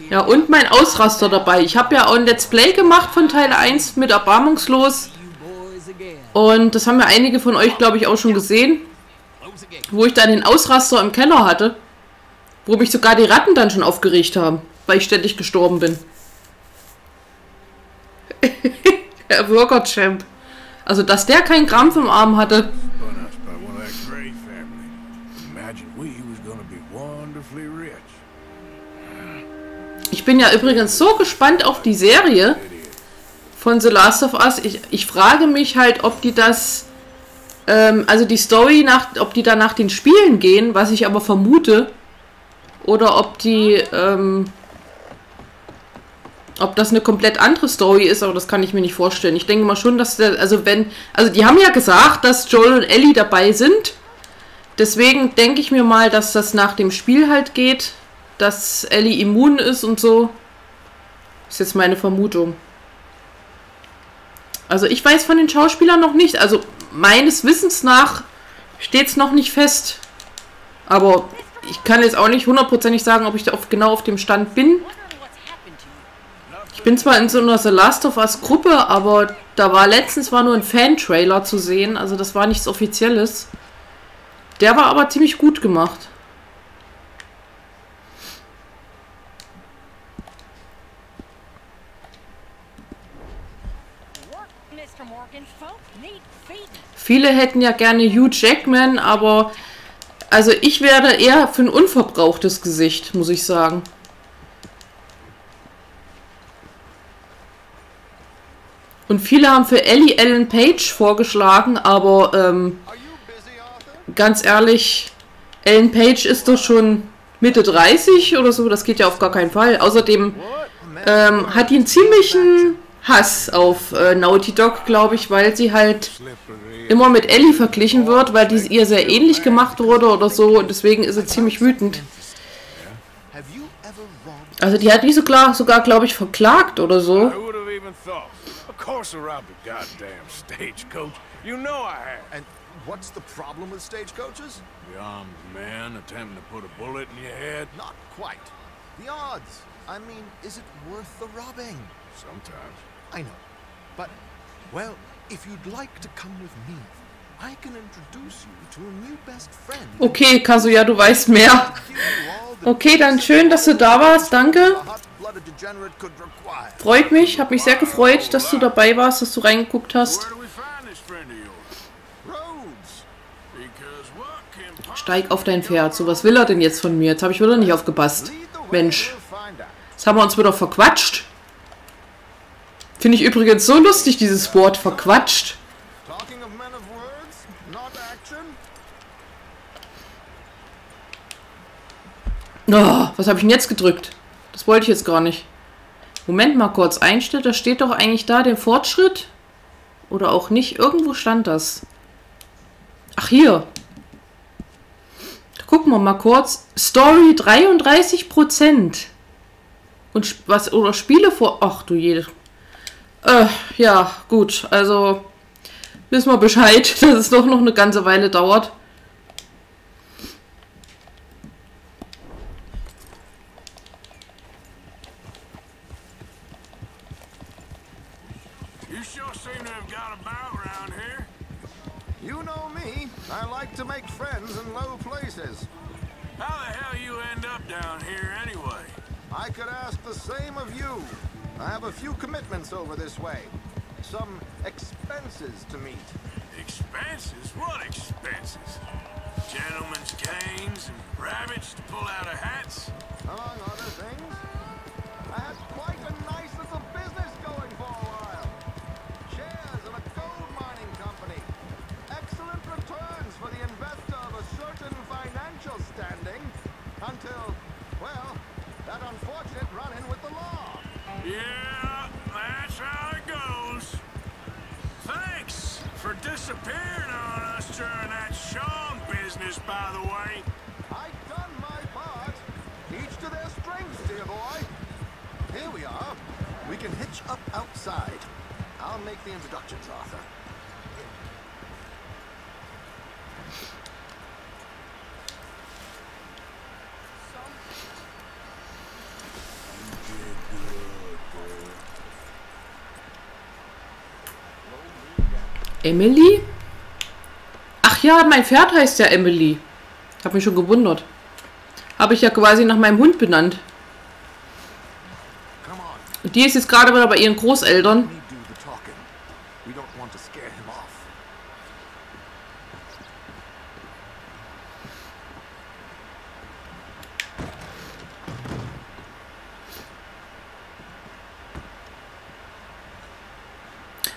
Ja, und mein Ausraster dabei. Ich habe ja auch ein Let's Play gemacht von Teil 1 mit erbarmungslos. Und das haben ja einige von euch, glaube ich, auch schon gesehen. Wo ich dann den Ausraster im Keller hatte. Wo mich sogar die Ratten dann schon aufgeregt haben. Weil ich ständig gestorben bin. Der Burger-Champ. Also, dass der keinen Krampf im Arm hatte. Ich bin ja übrigens so gespannt auf die Serie von The Last of Us. Ich frage mich halt, ob die das... also die Story, ob die da nach den Spielen gehen, was ich aber vermute, oder ob die, ob das eine komplett andere Story ist, aber das kann ich mir nicht vorstellen. Ich denke mal schon, dass, also die haben ja gesagt, dass Joel und Ellie dabei sind, deswegen denke ich mir mal, dass das nach dem Spiel halt geht, dass Ellie immun ist und so, ist jetzt meine Vermutung. Also ich weiß von den Schauspielern noch nicht, also... Meines Wissens nach steht es noch nicht fest. Aber ich kann jetzt auch nicht hundertprozentig sagen, ob ich da genau auf dem Stand bin. Ich bin zwar in so einer The Last of Us Gruppe, aber da war letztens nur ein Fan-Trailer zu sehen. Also das war nichts Offizielles. Der war aber ziemlich gut gemacht. Viele hätten ja gerne Hugh Jackman, aber also ich werde eher für ein unverbrauchtes Gesicht, muss ich sagen. Und viele haben für Ellie Ellen Page vorgeschlagen, aber ganz ehrlich, Ellen Page ist doch schon Mitte 30 oder so, das geht ja auf gar keinen Fall. Außerdem hat die einen ziemlichen Hass auf Naughty Dog, glaube ich, weil sie halt immer mit Ellie verglichen wird, weil die ihr sehr ähnlich gemacht wurde oder so und deswegen ist sie ziemlich wütend. Also die hat die sogar, glaube ich, verklagt oder so. What's the problem with stagecoaches? The armed man attempting to put a bullet in your head? Not quite. The odds. I mean, is it worth the robbing? Sometimes. I know. But, well, if you'd like to come with me, I can introduce you to a new best friend. Okay, Kazuya, du weißt mehr. Okay, dann schön, dass du da warst. Danke. Freut mich. Hab mich sehr gefreut, dass du dabei warst, dass du reingeguckt hast. Steig auf dein Pferd. So, was will er denn jetzt von mir? Jetzt habe ich wieder nicht aufgepasst. Mensch. Jetzt haben wir uns wieder verquatscht. Finde ich übrigens so lustig, dieses Wort verquatscht. Oh, was habe ich denn jetzt gedrückt? Das wollte ich jetzt gar nicht. Moment mal kurz. Einstellt, da steht doch eigentlich da der Fortschritt. Oder auch nicht. Irgendwo stand das. Ach, hier. Gucken wir mal kurz. Story 33%. Und was, oder Spiele vor. Ach du jede. Ja, gut. Also wissen wir Bescheid, dass es doch noch eine ganze Weile dauert. Emily? Ach ja, mein Pferd heißt ja Emily. Hab mich schon gewundert. Habe ich ja quasi nach meinem Hund benannt. Und die ist jetzt gerade wieder bei ihren Großeltern.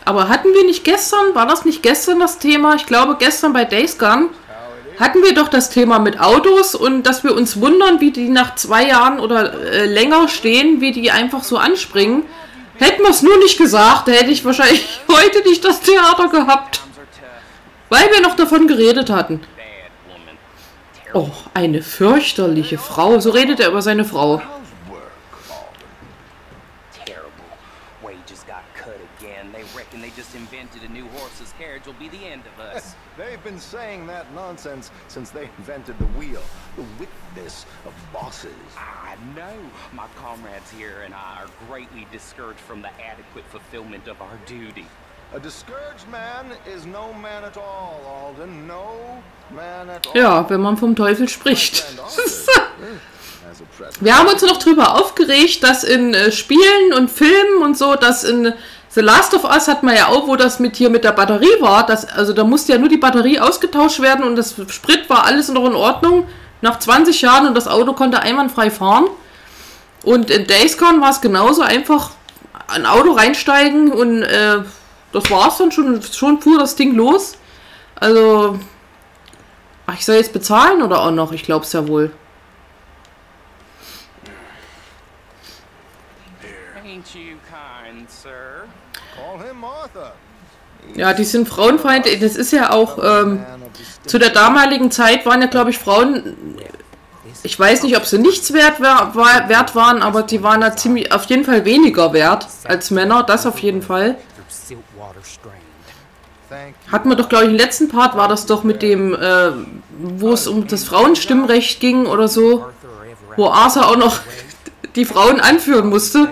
Aber hatten wir nicht gestern, war das nicht gestern das Thema? Ich glaube, gestern bei Days Gone hatten wir doch das Thema mit Autos und dass wir uns wundern, wie die nach 2 Jahren oder länger stehen, wie die einfach so anspringen. Hätten wir es nur nicht gesagt, hätte ich wahrscheinlich heute nicht das Theater gehabt. Weil wir noch davon geredet hatten. Oh, eine fürchterliche Frau. So redet er über seine Frau. They've been saying that nonsense since they invented the wheel, the witness of bosses. I know. My comrades here and I are greatly discouraged from the adequate fulfillment of our duty. A discouraged man is no man at all, Alden. No man at all. Ja, wenn man vom Teufel spricht. Wir haben uns noch drüber aufgeregt, dass in Spielen und Filmen und so, dass in The Last of Us hat man ja auch, wo das mit hier mit der Batterie war, dass, also da musste ja nur die Batterie ausgetauscht werden und das Sprit war alles noch in Ordnung nach 20 Jahren und das Auto konnte einwandfrei fahren. Und in Days Gone war es genauso, einfach ein Auto reinsteigen und das war's dann schon fuhr das Ding los. Also, ach, ich soll jetzt bezahlen oder auch noch? Ich glaub's ja wohl. Ja, die sind Frauenfeind, das ist ja auch, zu der damaligen Zeit waren ja, glaube ich, Frauen, ich weiß nicht, ob sie nichts wert waren, aber die waren ja ziemlich, auf jeden Fall weniger wert als Männer, das auf jeden Fall. Hatten wir doch, glaube ich, im letzten Part war das doch mit dem, wo es um das Frauenstimmrecht ging oder so, wo Arthur auch noch die Frauen anführen musste.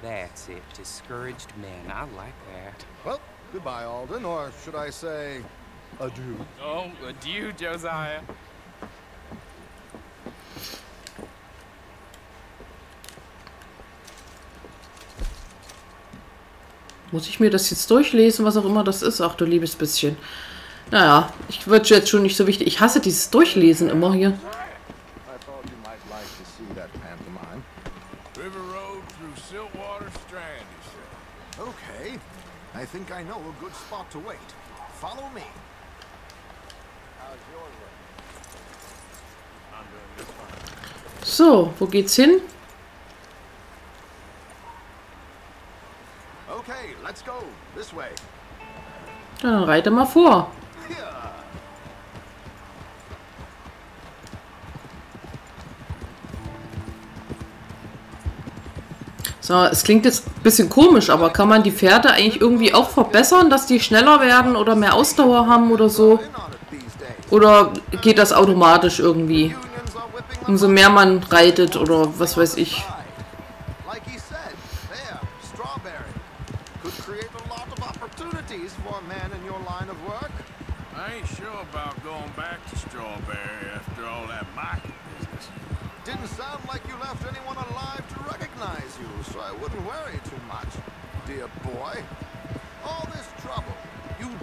That's it. Discouraged men. I like that. Well, goodbye, Alden, or should I say adieu? Oh, adieu, Josiah. Muss ich mir das jetzt durchlesen, was auch immer das ist? Ach du liebes bisschen. Naja, ich würde jetzt schon nicht so wichtig. Ich hasse dieses Durchlesen immer hier. I think I know a good spot to wait. Follow me. So, wo geht's hin? Okay, let's go this way. Dann reite mal vor. So, es klingt jetzt ein bisschen komisch, aber kann man die Pferde eigentlich irgendwie auch verbessern, dass die schneller werden oder mehr Ausdauer haben oder so? Oder geht das automatisch irgendwie? Umso mehr man reitet oder was weiß ich.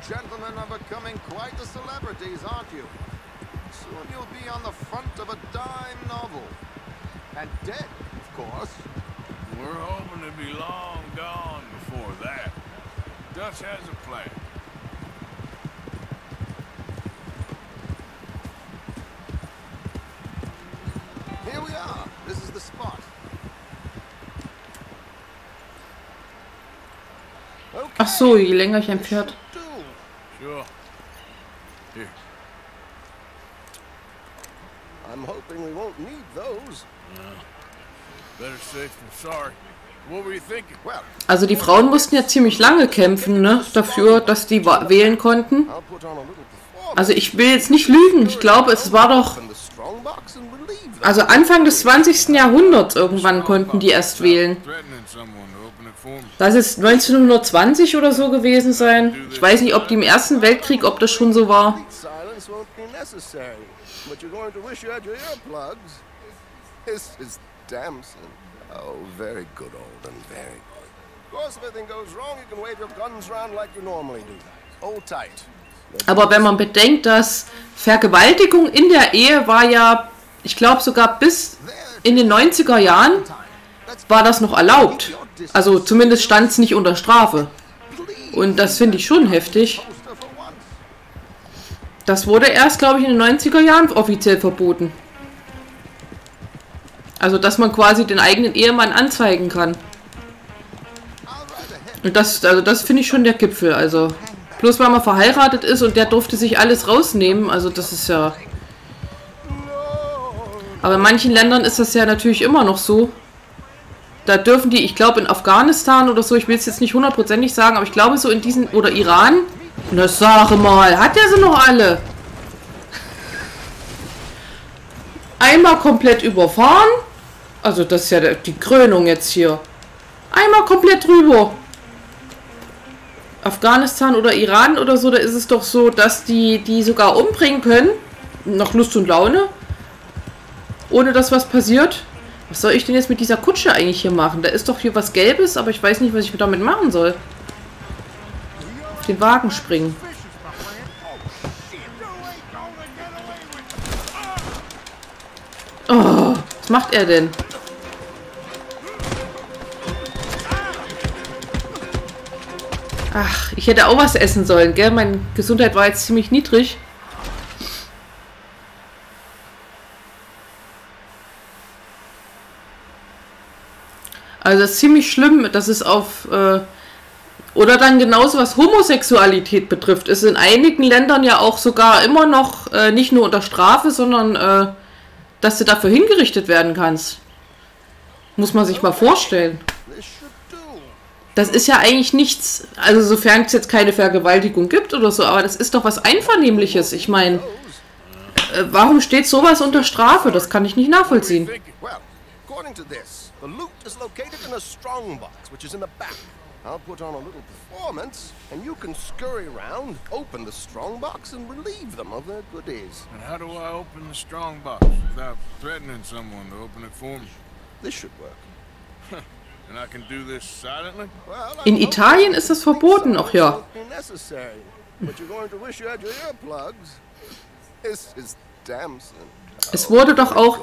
Gentlemen are becoming quite the celebrities, aren't you? Soon you'll be on the front of a dime novel. And dead, of course. We're hoping to be long gone before that. Dutch has a plan. Here we are. This is the spot. Okay. Ach so, je länger ich ein Pferd. I'm hoping we won't need those. Better safe than sorry. What were you thinking? Well, also die Frauen mussten ja ziemlich lange kämpfen, ne, dafür, dass die wählen konnten. Also ich will jetzt nicht lügen, ich glaube, es war doch also Anfang des 20. Jahrhunderts irgendwann konnten die erst wählen. Das ist 1920 oder so gewesen sein. Ich weiß nicht, ob die im Ersten Weltkrieg, ob das schon so war. Aber wenn man bedenkt, dass Vergewaltigung in der Ehe war ja, ich glaube sogar bis in den 90er Jahren war das noch erlaubt. Also zumindest stand es nicht unter Strafe. Und das finde ich schon heftig. Das wurde erst, glaube ich, in den 90er Jahren offiziell verboten. Also, dass man quasi den eigenen Ehemann anzeigen kann. Und das, also das finde ich schon der Gipfel. Also, bloß weil man verheiratet ist und der durfte sich alles rausnehmen. Also, das ist ja... Aber in manchen Ländern ist das ja natürlich immer noch so. Da dürfen die, ich glaube in Afghanistan oder so, ich will es jetzt nicht hundertprozentig sagen, aber ich glaube so in diesen, oder Iran. Na sag mal, hat der sie noch alle? Einmal komplett überfahren. Also das ist ja die Krönung jetzt hier. Einmal komplett drüber. Afghanistan oder Iran oder so, da ist es doch so, dass die sogar umbringen können. Nach Lust und Laune. Ohne dass was passiert. Was soll ich denn jetzt mit dieser Kutsche eigentlich hier machen? Da ist doch hier was Gelbes, aber ich weiß nicht, was ich damit machen soll. Auf den Wagen springen. Oh, was macht er denn? Ach, ich hätte auch was essen sollen, gell? Meine Gesundheit war jetzt ziemlich niedrig. Also das ist ziemlich schlimm, dass es auf, oder dann genauso was Homosexualität betrifft, ist in einigen Ländern ja auch sogar immer noch nicht nur unter Strafe, sondern dass du dafür hingerichtet werden kannst. Muss man sich mal vorstellen. Das ist ja eigentlich nichts, also sofern es jetzt keine Vergewaltigung gibt oder so, aber das ist doch was Einvernehmliches. Ich meine, warum steht sowas unter Strafe? Das kann ich nicht nachvollziehen. In Italien ist das verboten, ach ja. Es wurde doch auch,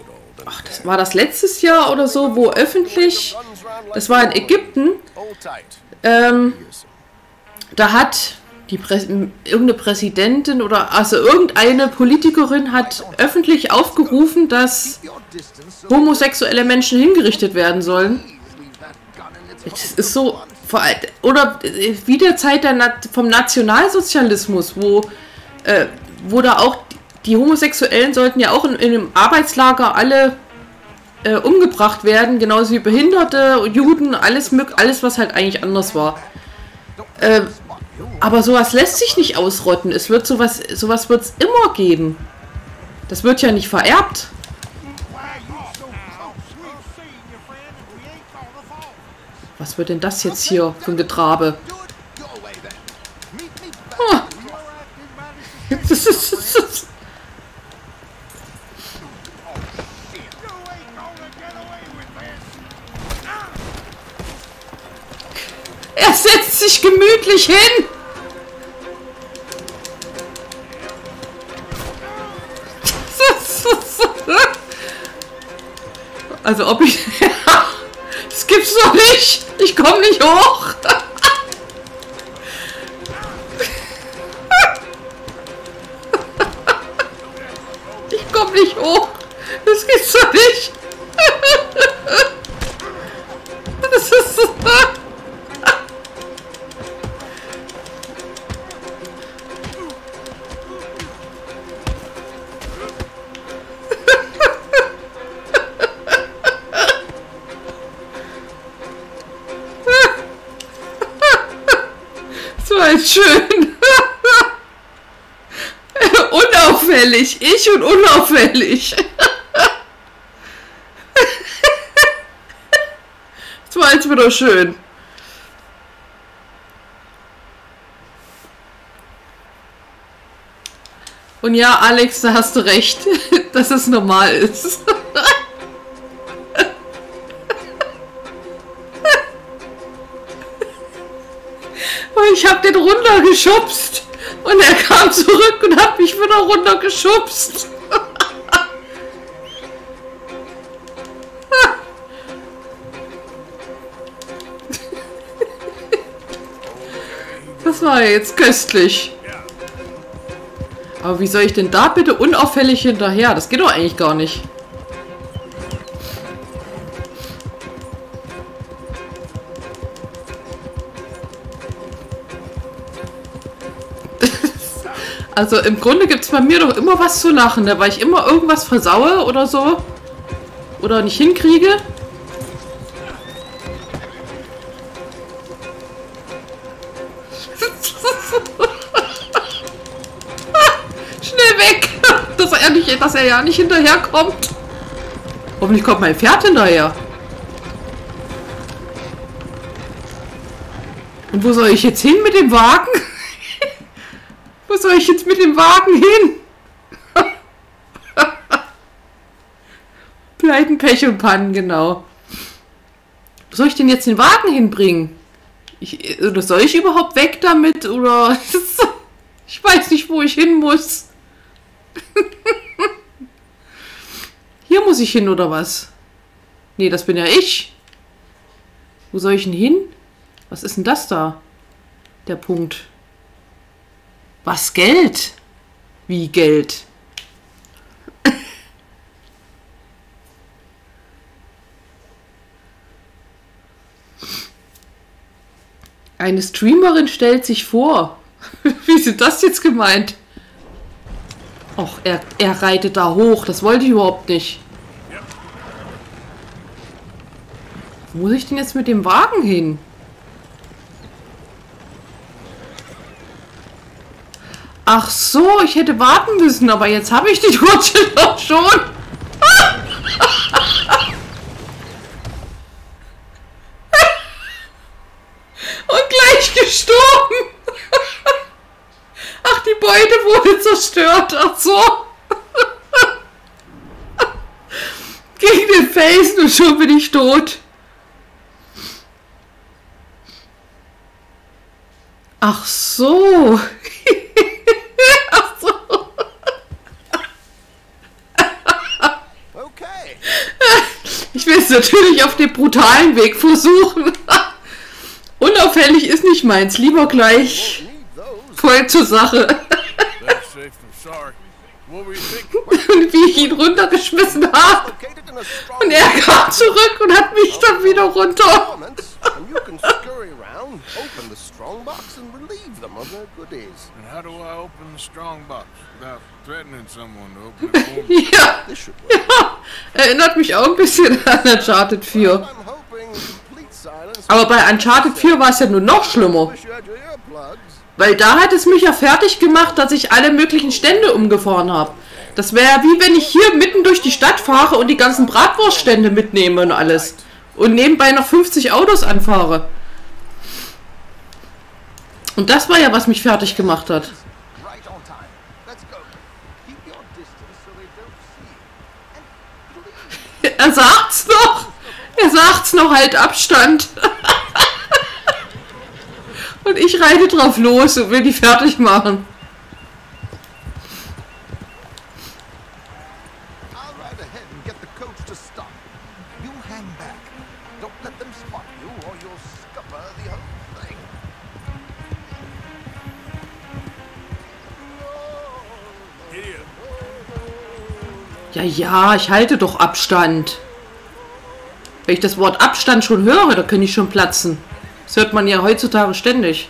ach, das war das letztes Jahr oder so, wo öffentlich, das war in Ägypten, da hat die irgendeine Präsidentin oder also irgendeine Politikerin hat öffentlich aufgerufen, dass homosexuelle Menschen hingerichtet werden sollen. Das ist so, oder wie der Zeit vom Nationalsozialismus, wo da auch die Homosexuellen sollten ja auch in einem Arbeitslager alle umgebracht werden, genauso wie Behinderte, Juden, alles was halt eigentlich anders war. Aber sowas lässt sich nicht ausrotten. Es wird sowas wird es immer geben. Das wird ja nicht vererbt. Was wird denn das jetzt hier für ein Getrabe? Oh. Er setzt sich gemütlich hin. Also ob ich... Das gibt's doch nicht! Ich komme nicht hoch! Ich komme nicht hoch! Das gibt's doch nicht! Das ist so... Schön. Unauffällig. Ich und unauffällig. Das war jetzt wieder schön. Und ja, Alex, da hast du recht, dass es normal ist. Ich habe den runtergeschubst und er kam zurück und hat mich wieder runtergeschubst. Das war jetzt köstlich. Aber wie soll ich denn da bitte unauffällig hinterher? Das geht doch eigentlich gar nicht. Also im Grunde gibt es bei mir doch immer was zu lachen, ne? Weil ich immer irgendwas versaue oder so. Oder nicht hinkriege. Schnell weg! Dass er ja nicht hinterherkommt. Hoffentlich kommt mein Pferd hinterher. Und wo soll ich jetzt hin mit dem Wagen? Wo soll ich jetzt mit dem Wagen hin? Pleiten, Pech und Pannen, genau. Wo soll ich denn jetzt den Wagen hinbringen? Oder soll ich überhaupt weg damit? Oder ich weiß nicht, wo ich hin muss. Hier muss ich hin, oder was? Nee, das bin ja ich. Wo soll ich denn hin? Was ist denn das da? Der Punkt. Was, Geld? Wie Geld? Eine Streamerin stellt sich vor. Wie ist das jetzt gemeint? Och, er reitet da hoch. Das wollte ich überhaupt nicht. Wo muss ich denn jetzt mit dem Wagen hin? Ach so, ich hätte warten müssen, aber jetzt habe ich die Rutsche doch schon. Und gleich gestorben. Ach, die Beute wurde zerstört. Ach so. Gegen den Felsen und schon bin ich tot. Ach so. Ich will es natürlich auf dem brutalen Weg versuchen. Unauffällig ist nicht meins. Lieber gleich voll zur Sache. Und wie ich ihn runtergeschmissen habe. Und er kam zurück und hat mich dann wieder runter. Ja, ja, erinnert mich auch ein bisschen an Uncharted 4. Aber bei Uncharted 4 war es ja nur noch schlimmer. Weil da hat es mich ja fertig gemacht, dass ich alle möglichen Stände umgefahren habe. Das wäre ja wie wenn ich hier mitten durch die Stadt fahre und die ganzen Bratwurststände mitnehme und alles. Und nebenbei noch 50 Autos anfahre. Und das war ja, was mich fertig gemacht hat. Er sagt's noch! Er sagt's noch, halt Abstand! Und ich reite drauf los und will die fertig machen. Ja, ja, ich halte doch Abstand. Wenn ich das Wort Abstand schon höre, da kann ich schon platzen. Das hört man ja heutzutage ständig.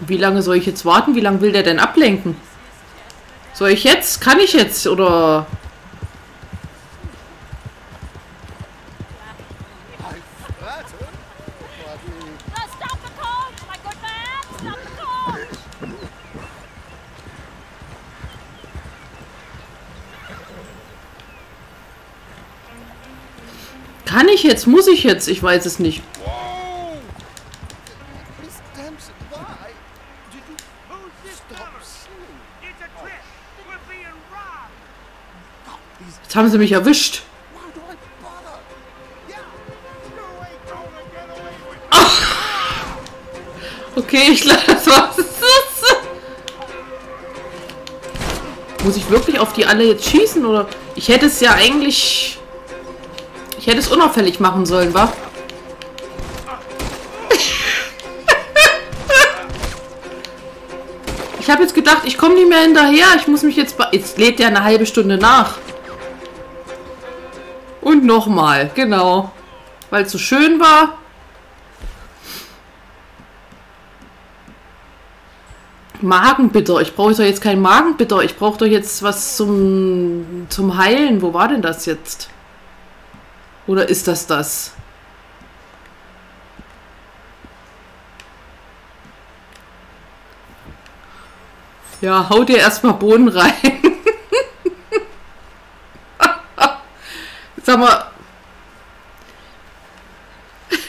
Wie lange soll ich jetzt warten? Wie lange will der denn ablenken? Soll ich jetzt? Kann ich jetzt? Oder... Kann ich jetzt? Muss ich jetzt? Ich weiß es nicht. Jetzt haben sie mich erwischt. Ach. Okay, ich lasse das was. Muss ich wirklich auf die alle jetzt schießen? Oder? Ich hätte es ja eigentlich... Ich hätte es unauffällig machen sollen, wa? Ich habe jetzt gedacht, ich komme nicht mehr hinterher. Ich muss mich jetzt... Jetzt lädt der eine halbe Stunde nach. Und nochmal, genau. Weil es so schön war. Magenbitter. Ich brauche doch jetzt kein Magenbitter. Ich brauche doch jetzt was zum Heilen. Wo war denn das jetzt? Oder ist das das? Ja, hau dir erstmal Boden rein. Sag mal,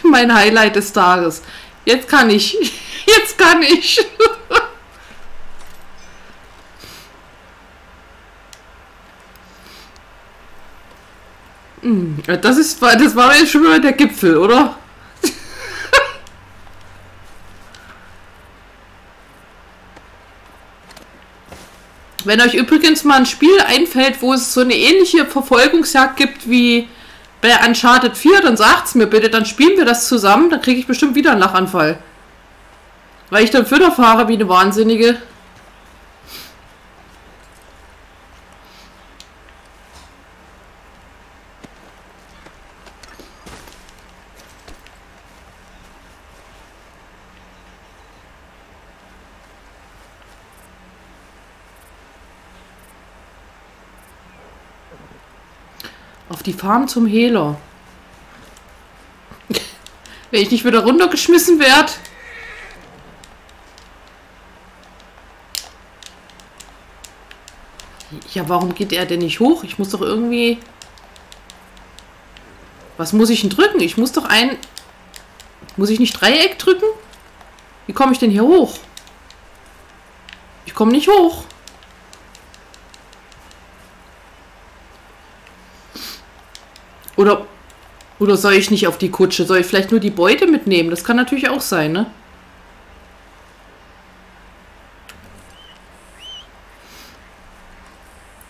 mein Highlight des Tages. Jetzt kann ich. Jetzt kann ich. Das war ja schon mal der Gipfel, oder? Wenn euch übrigens mal ein Spiel einfällt, wo es so eine ähnliche Verfolgungsjagd gibt wie bei Uncharted 4, dann sagt's mir bitte, dann spielen wir das zusammen, dann kriege ich bestimmt wieder einen Lachanfall. Weil ich dann Fütter fahre wie eine Wahnsinnige. Auf die Farm zum Hehler. Wenn ich nicht wieder runtergeschmissen werde. Ja, warum geht er denn nicht hoch? Ich muss doch irgendwie... Was muss ich denn drücken? Ich muss doch ein... Muss ich nicht Dreieck drücken? Wie komme ich denn hier hoch? Ich komme nicht hoch. Oder soll ich nicht auf die Kutsche? Soll ich vielleicht nur die Beute mitnehmen? Das kann natürlich auch sein, ne?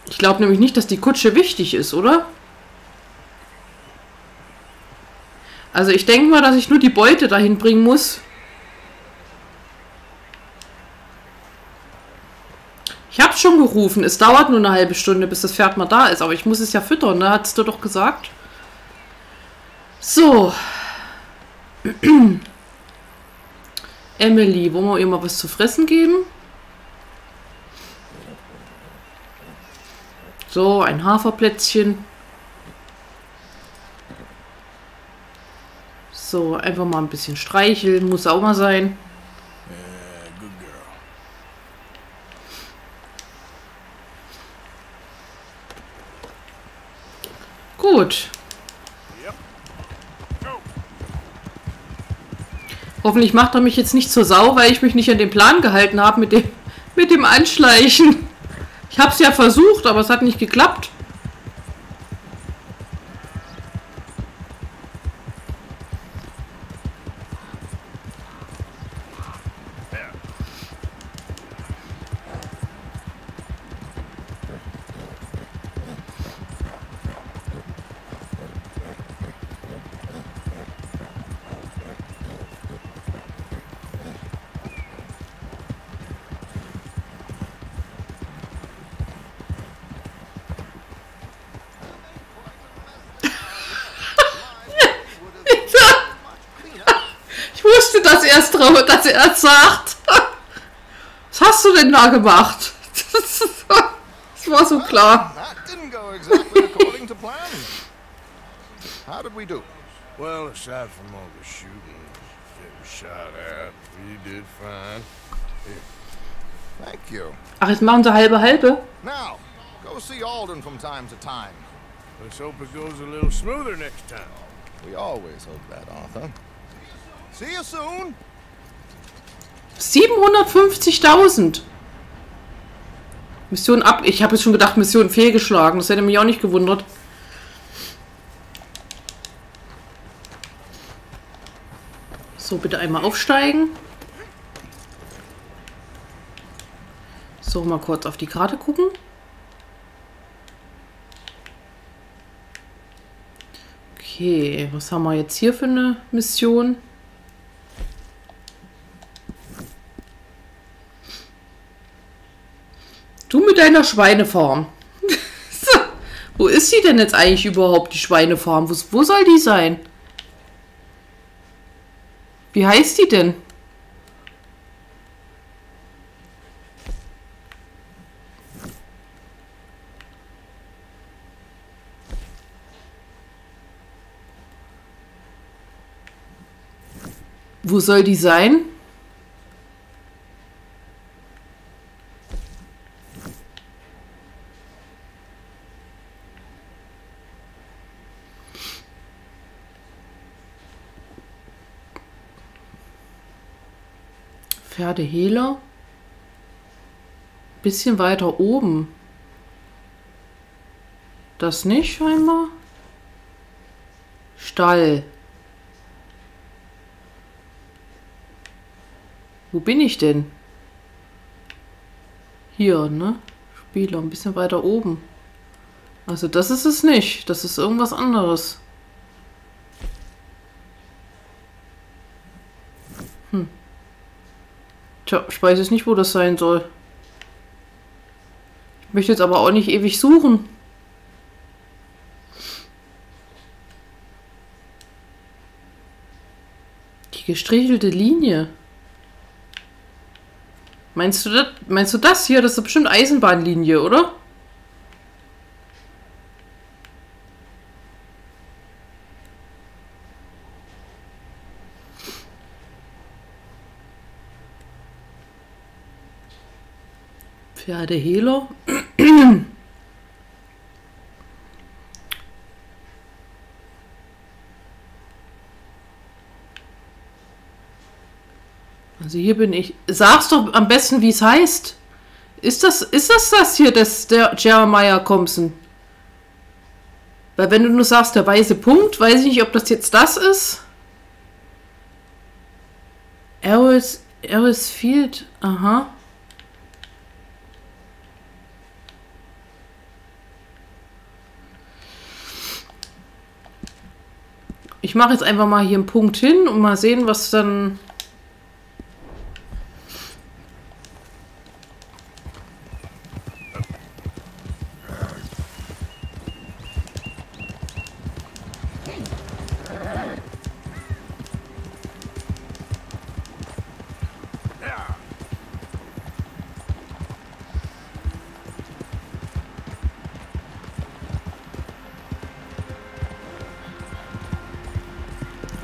Ich glaube nämlich nicht, dass die Kutsche wichtig ist, oder? Also ich denke mal, dass ich nur die Beute dahin bringen muss. Ich hab's schon gerufen. Es dauert nur eine halbe Stunde, bis das Pferd mal da ist. Aber ich muss es ja füttern, ne? Hattest du doch gesagt. So. Emily, wollen wir ihr mal was zu fressen geben? So, ein Haferplätzchen. So, einfach mal ein bisschen streicheln. Muss auch mal sein. Gut. Hoffentlich macht er mich jetzt nicht zur Sau, weil ich mich nicht an den Plan gehalten habe mit dem Anschleichen. Ich habe es ja versucht, aber es hat nicht geklappt. Dass er sagt, was hast du denn da gemacht? Das war so klar. Ach, jetzt machen sie halbe. Arthur. 750.000. Mission ab. Ich habe jetzt schon gedacht, Mission fehlgeschlagen. Das hätte mich auch nicht gewundert. So, bitte einmal aufsteigen. So, mal kurz auf die Karte gucken. Okay, was haben wir jetzt hier für eine Mission? Du mit deiner Schweinefarm. Wo ist sie denn jetzt eigentlich überhaupt, die Schweinefarm? Wo soll die sein? Wie heißt die denn? Wo soll die sein? Pferdehehler. Bisschen weiter oben. Das nicht scheinbar. Stall. Wo bin ich denn? Hier, ne? Spieler, ein bisschen weiter oben. Also das ist es nicht. Das ist irgendwas anderes. Tja, ich weiß jetzt nicht, wo das sein soll. Ich möchte jetzt aber auch nicht ewig suchen. Die gestrichelte Linie. Meinst du das hier? Das ist bestimmt Eisenbahnlinie, oder? der alte Hehler. Also hier bin ich. Sag's doch am besten, wie es heißt. Ist das hier, der Jeremiah Compson? Weil wenn du nur sagst, der weiße Punkt, weiß ich nicht, ob das jetzt das ist. Eris Field, aha. Ich mache jetzt einfach mal hier einen Punkt hin und mal sehen, was dann...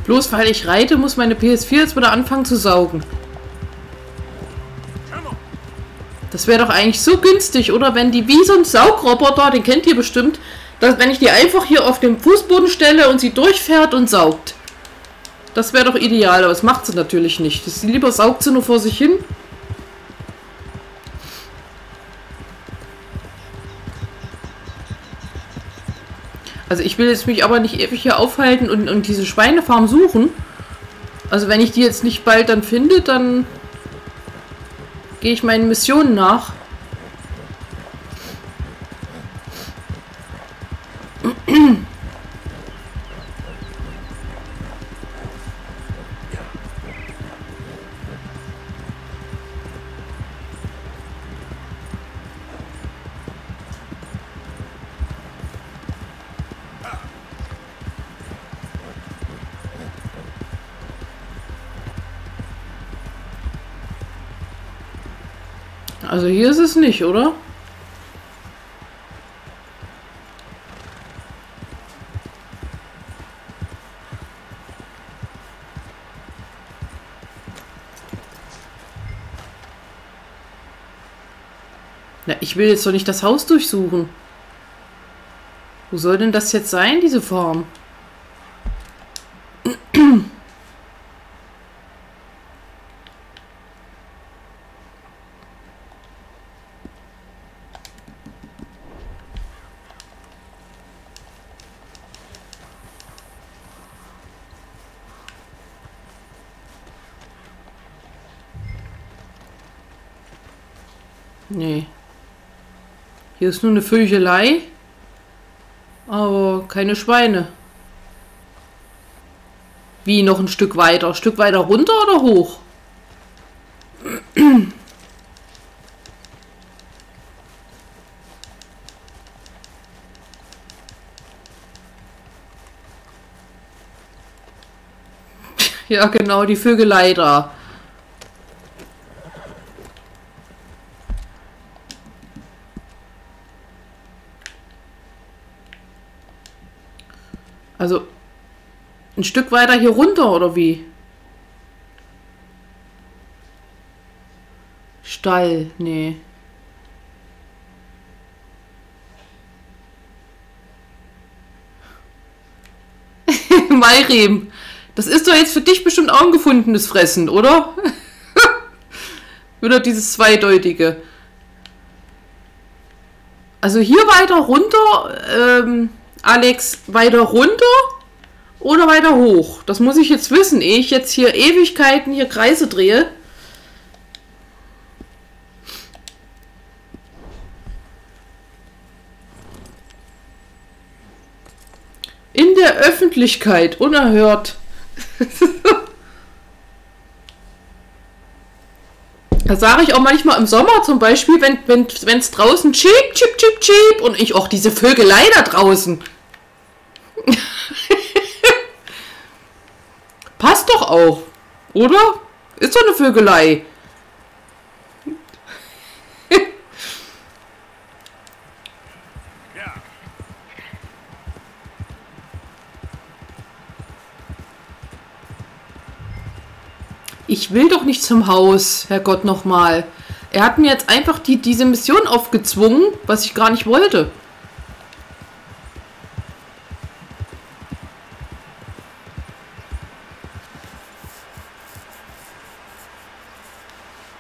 Bloß weil ich reite, muss meine PS4 jetzt wieder anfangen zu saugen. Das wäre doch eigentlich so günstig, oder? Wenn die wie so ein Saugroboter, den kennt ihr bestimmt, dass wenn ich die einfach hier auf den Fußboden stelle und sie durchfährt und saugt. Das wäre doch ideal, aber das macht sie natürlich nicht. Lieber saugt sie nur vor sich hin. Also ich will jetzt mich aber nicht ewig hier aufhalten und diese Schweinefarm suchen. Also wenn ich die jetzt nicht bald dann finde, dann gehe ich meinen Missionen nach. Also hier ist es nicht, oder? Na, ich will jetzt doch nicht das Haus durchsuchen. Wo soll denn das jetzt sein, diese Form? Nee. Hier ist nur eine Vögelei, aber keine Schweine. Wie, noch ein Stück weiter? Ein Stück weiter runter oder hoch? Ja, genau, die Vögelei da. Also, ein Stück weiter hier runter, oder wie? Stall, nee. Mairem, das ist doch jetzt für dich bestimmt auch ein gefundenes Fressen, oder? Wieder dieses Zweideutige. Also hier weiter runter, Alex, weiter runter oder weiter hoch? Das muss ich jetzt wissen, ehe ich jetzt hier Ewigkeiten hier Kreise drehe. In der Öffentlichkeit, unerhört. Da sage ich auch manchmal im Sommer zum Beispiel, wenn's draußen chip, chip, chip, chip und ich auch diese Vögelei da draußen. Passt doch auch, oder? Ist doch eine Vögelei. Ich will doch nicht zum Haus, Herrgott nochmal. Er hat mir jetzt einfach diese Mission aufgezwungen, was ich gar nicht wollte.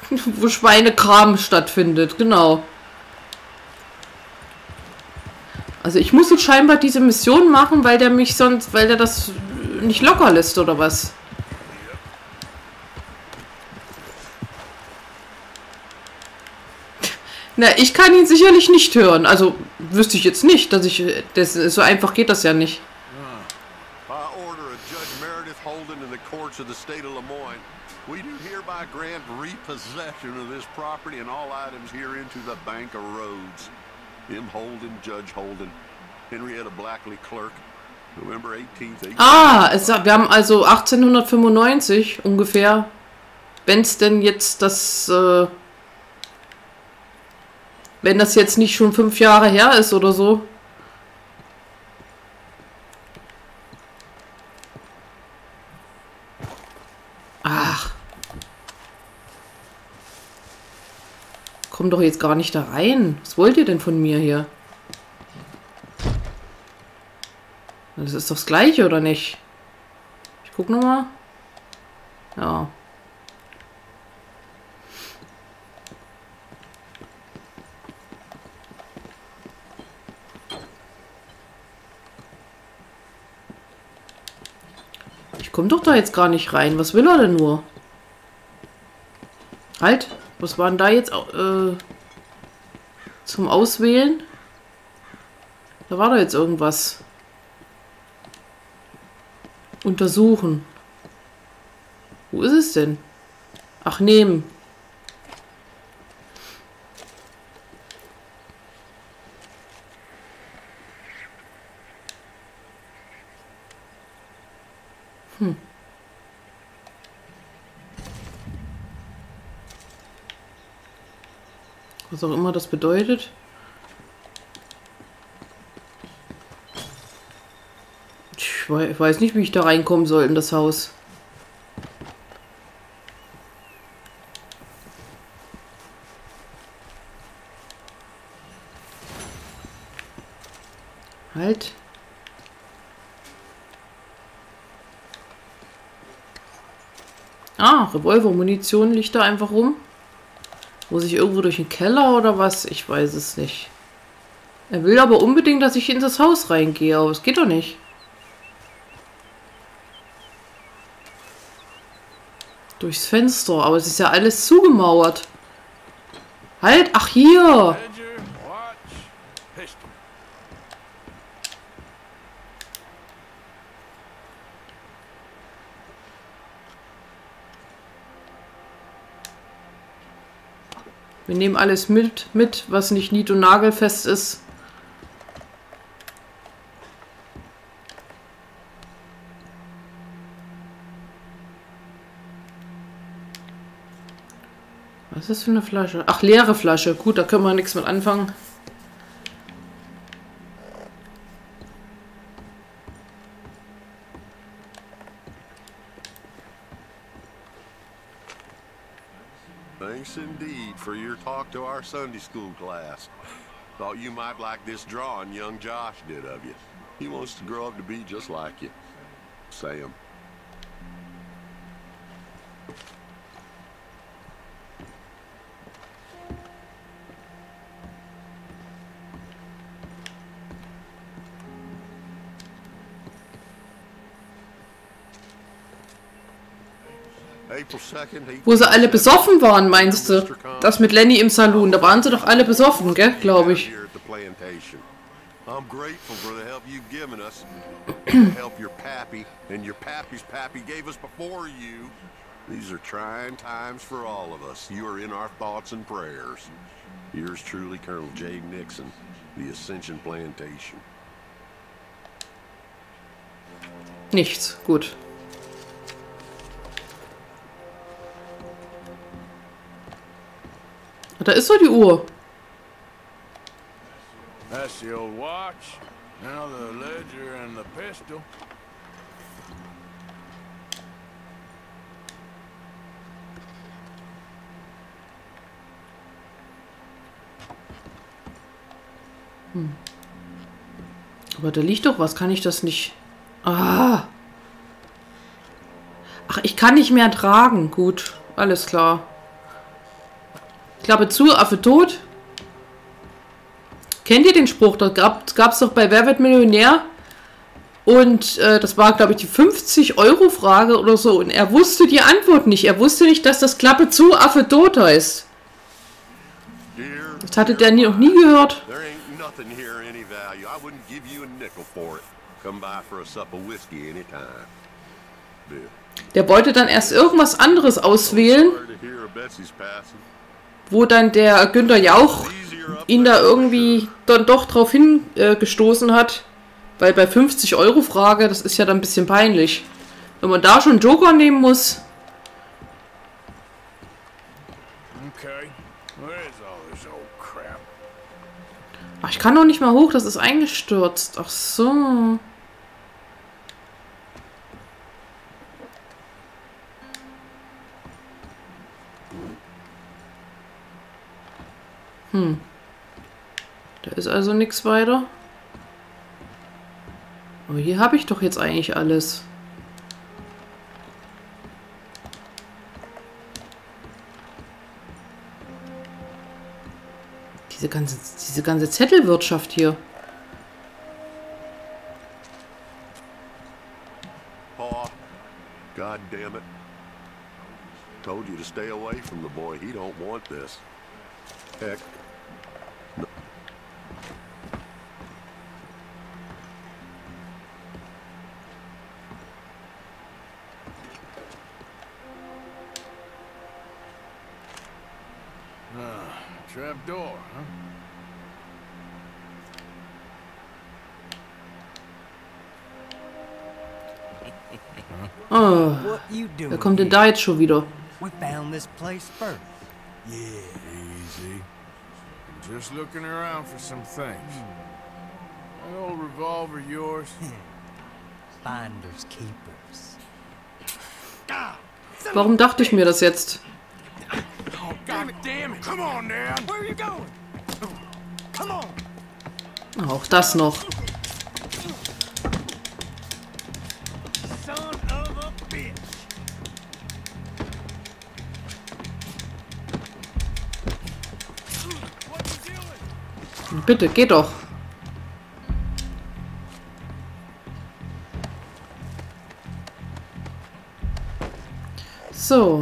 Wo Schweinekram stattfindet, genau. Also ich muss jetzt scheinbar diese Mission machen, weil der mich sonst, weil der das nicht locker lässt oder was? Na, ich kann ihn sicherlich nicht hören. Also wüsste ich jetzt nicht, dass ich das so einfach geht das ja nicht. We do hereby grant repossession of this property and all items herein to the Bank of Rhodes. M. Holden, Judge Holden, Henrietta Blackley, Clerk, November 18th. Ah, wir haben also 1895 ungefähr, wenn es denn jetzt das, wenn das jetzt nicht schon 5 Jahre her ist oder so. Ach. Komm doch jetzt gar nicht da rein. Was wollt ihr denn von mir hier? Das ist doch das Gleiche, oder nicht? Ich guck nochmal. Ja. Kommt doch da jetzt gar nicht rein. Was will er denn nur? Halt. Was war denn da jetzt zum Auswählen? Da war da jetzt irgendwas. Untersuchen. Wo ist es denn? Ach, nehmen. Was auch immer das bedeutet. Ich weiß nicht, wie ich da reinkommen soll in das Haus. Halt. Ah, Revolvermunition liegt da einfach rum. Muss ich irgendwo durch den Keller oder was? Ich weiß es nicht. Er will aber unbedingt, dass ich in das Haus reingehe, aber es geht doch nicht. Durchs Fenster, aber es ist ja alles zugemauert. Halt, ach hier! Wir nehmen alles mit, was nicht nied- und nagelfest ist. Was ist das für eine Flasche? Ach, leere Flasche. Gut, da können wir nichts mit anfangen. For your talk to our Sunday school class. Thought you might like this drawing young Josh did of you. He wants to grow up to be just like you. Sam. Wo sie alle besoffen waren, meinst du? Das mit Lenny im Saloon. Da waren sie doch alle besoffen, gell? Glaube ich. Nichts, gut. Da ist doch die Uhr. That's the old watch. Now the ledger and the pistol. Aber da liegt doch was. Kann ich das nicht... Ah. Ach, ich kann nicht mehr tragen. Gut, alles klar. Klappe zu, Affe tot. Kennt ihr den Spruch? Da gab es doch bei Wer wird Millionär? Und das war, glaube ich, die 50-Euro-Frage oder so. Und er wusste die Antwort nicht. Er wusste nicht, dass das Klappe zu, Affe tot heißt. Das hatte der noch nie gehört. Der wollte dann erst irgendwas anderes auswählen, wo dann der Günther Jauch ihn da irgendwie dann doch drauf hingestoßen hat. Weil bei 50-Euro-Frage, das ist ja dann ein bisschen peinlich. Wenn man da schon einen Joker nehmen muss. Ach, ich kann doch nicht mal hoch, das ist eingestürzt. Ach so. Hm. Da ist also nichts weiter. Aber hier habe ich doch jetzt eigentlich alles. Diese ganze Zettelwirtschaft hier. Oh, God damn it. Told you to stay away from the boy. He don't want this. Heck. Trapdoor, huh? Oh, wer kommt denn da jetzt schon wieder? We found this place first. Yeah, easy. Just looking around for some things. That old revolver yours? Finders keepers. Warum dachte ich mir das jetzt? Auch das noch. Bitte, geh doch. So.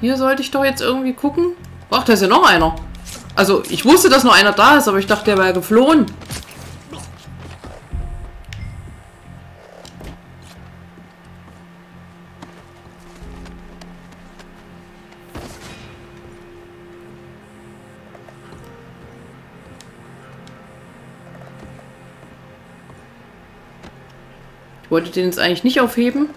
Hier sollte ich doch jetzt irgendwie gucken. Ach, da ist ja noch einer. Also, ich wusste, dass noch einer da ist, aber ich dachte, der wäre geflohen. Ich wollte den jetzt eigentlich nicht aufheben.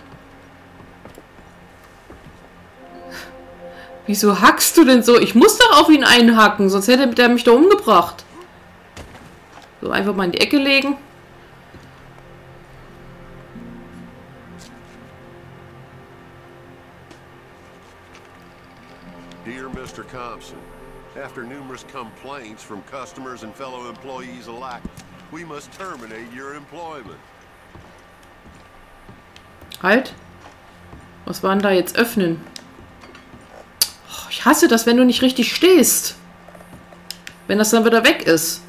Wieso hackst du denn so? Ich muss doch auf ihn einhacken, sonst hätte der mich da umgebracht. So, einfach mal in die Ecke legen. Dear Mr. Thompson, after numerous complaints from customers and fellow employees alike, we must terminate your employment. Halt. Was war denn da jetzt? Öffnen. Oh, ich hasse das, wenn du nicht richtig stehst. Wenn das dann wieder weg ist.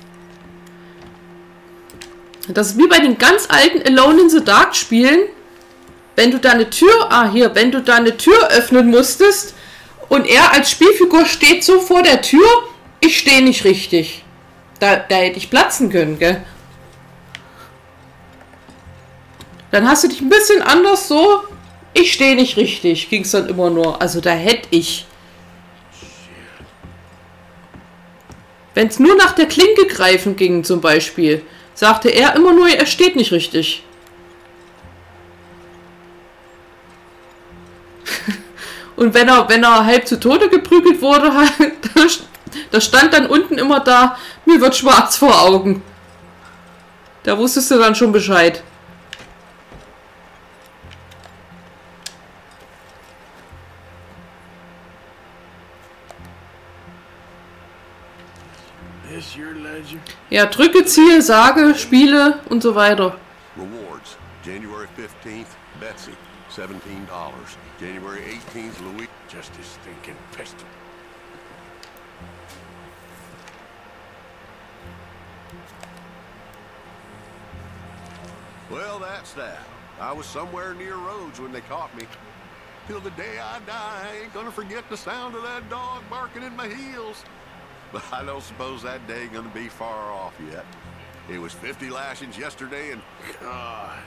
Das ist wie bei den ganz alten Alone in the Dark Spielen. Wenn du da eine Tür... Ah, hier. Wenn du da eine Tür öffnen musstest und er als Spielfigur steht so vor der Tür, ich stehe nicht richtig. Da hätte ich platzen können, gell? Dann hast du dich ein bisschen anders so. Ich stehe nicht richtig, ging es dann immer nur. Also da hätte ich. Wenn es nur nach der Klinke greifen ging zum Beispiel, sagte er immer nur, er steht nicht richtig. Und wenn er halb zu Tode geprügelt wurde, da stand dann unten immer da, mir wird schwarz vor Augen. Da wusstest du dann schon Bescheid. Ja, drücke, ziehe, sage, spiele und so weiter. Rewards. January 15th, Betsy, $17. January 18th, Louis, just a stinking pistol. Well, that's that. I was somewhere near roads when they caught me. Till the day I die, I ain't gonna forget the sound of that dog barking in my heels. But I don't suppose that day gonna be far off yet. It was 50 lashings yesterday and God.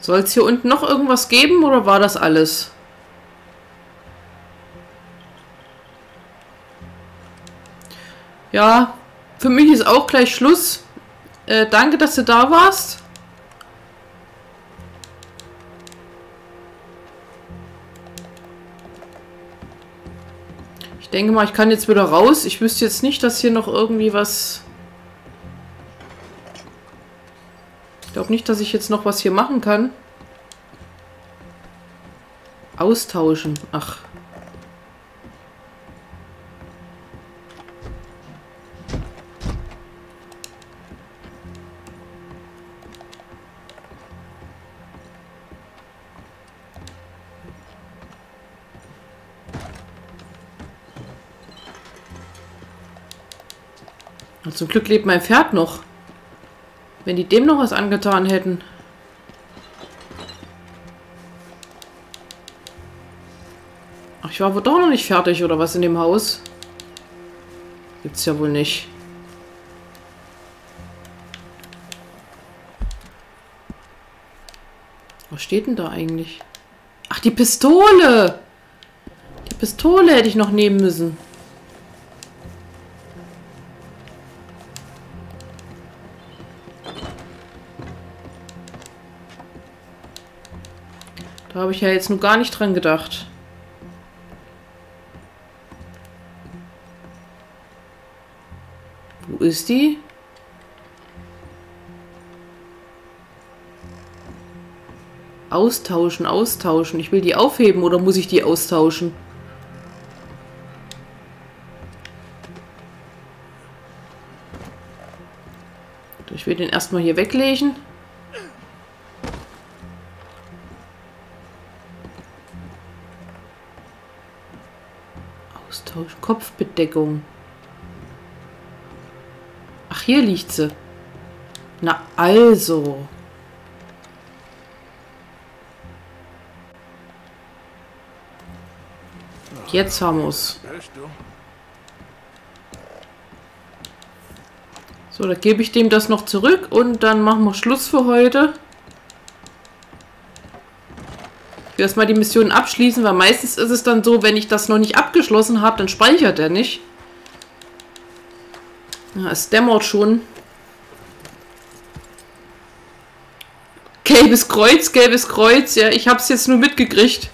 Soll es hier unten noch irgendwas geben oder war das alles? Ja, für mich ist auch gleich Schluss. Danke, dass du da warst. Ich denke mal, ich kann jetzt wieder raus. Ich wüsste jetzt nicht, dass hier noch irgendwie was... Ich glaube nicht, dass ich jetzt noch was hier machen kann. Austauschen. Ach. Zum Glück lebt mein Pferd noch. Wenn die dem noch was angetan hätten. Ach, ich war wohl doch noch nicht fertig, oder was in dem Haus? Gibt's ja wohl nicht. Was steht denn da eigentlich? Ach, die Pistole! Die Pistole hätte ich noch nehmen müssen. Da habe ich ja jetzt nur gar nicht dran gedacht. Wo ist die? Austauschen, austauschen. Ich will die aufheben oder muss ich die austauschen? Ich will den erstmal hier weglegen. Kopfbedeckung. Ach, hier liegt sie. Na also. Jetzt haben wir es. So, da gebe ich dem das noch zurück und dann machen wir Schluss für heute. Erstmal die Mission abschließen, weil meistens ist es dann so, wenn ich das noch nicht abgeschlossen habe, dann speichert er nicht. Ja, es dämmert schon. Gelbes Kreuz, gelbes Kreuz. Ja, ich habe es jetzt nur mitgekriegt.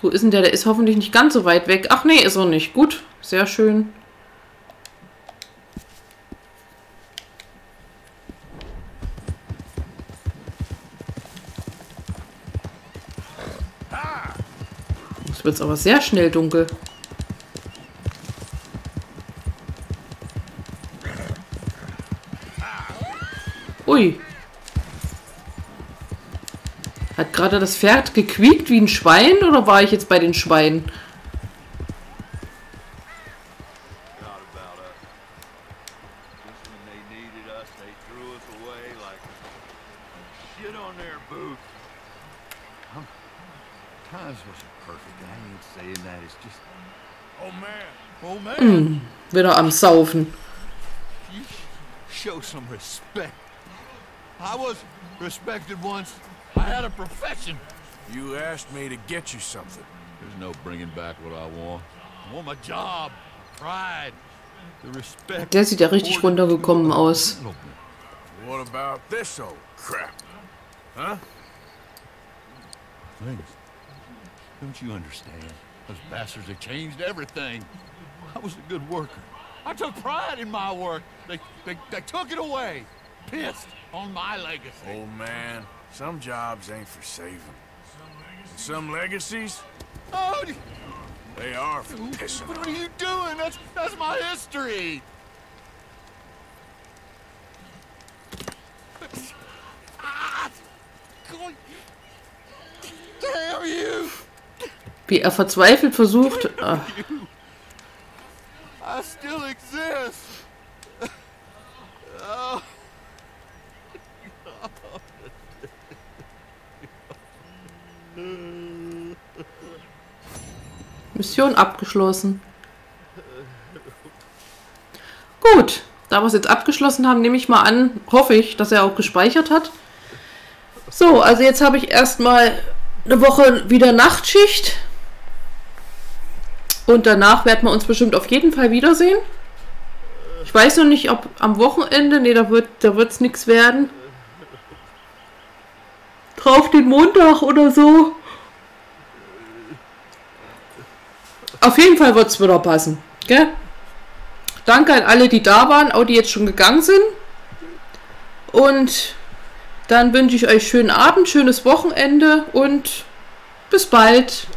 Wo ist denn der? Der ist hoffentlich nicht ganz so weit weg. Ach nee, ist er nicht. Gut, sehr schön. Wird es aber sehr schnell dunkel. Ui. Hat gerade das Pferd gequiekt wie ein Schwein oder war ich jetzt bei den Schweinen? Wieder am Saufen. Show some respect. I was respected once. I had a profession. You asked me to get you something. There's no bringing back what I want. I want my job, pride, the respect. Der sieht ja richtig runtergekommen aus. What about this old crap? Huh? Things. Don't you understand? Those bastards have changed everything. I was a good worker. I took pride in my work. They took it away. Pissed on my legacy. Old man, some jobs ain't for saving. Some legacy Some legacies? Oh! They are for pissing. What are you doing? That's my history! Wie er verzweifelt versucht. Ach. I still exist. Oh. Mission abgeschlossen. Gut, da wir es jetzt abgeschlossen haben, nehme ich mal an, hoffe ich, dass er auch gespeichert hat. So, also jetzt habe ich erstmal eine Woche wieder Nachtschicht. Und danach werden wir uns bestimmt auf jeden Fall wiedersehen. Ich weiß noch nicht, ob am Wochenende, nee, da wird's nichts werden. Drauf den Montag oder so. Auf jeden Fall wird es wieder passen. Gell? Danke an alle, die da waren, auch die jetzt schon gegangen sind. Und dann wünsche ich euch schönen Abend, schönes Wochenende und bis bald.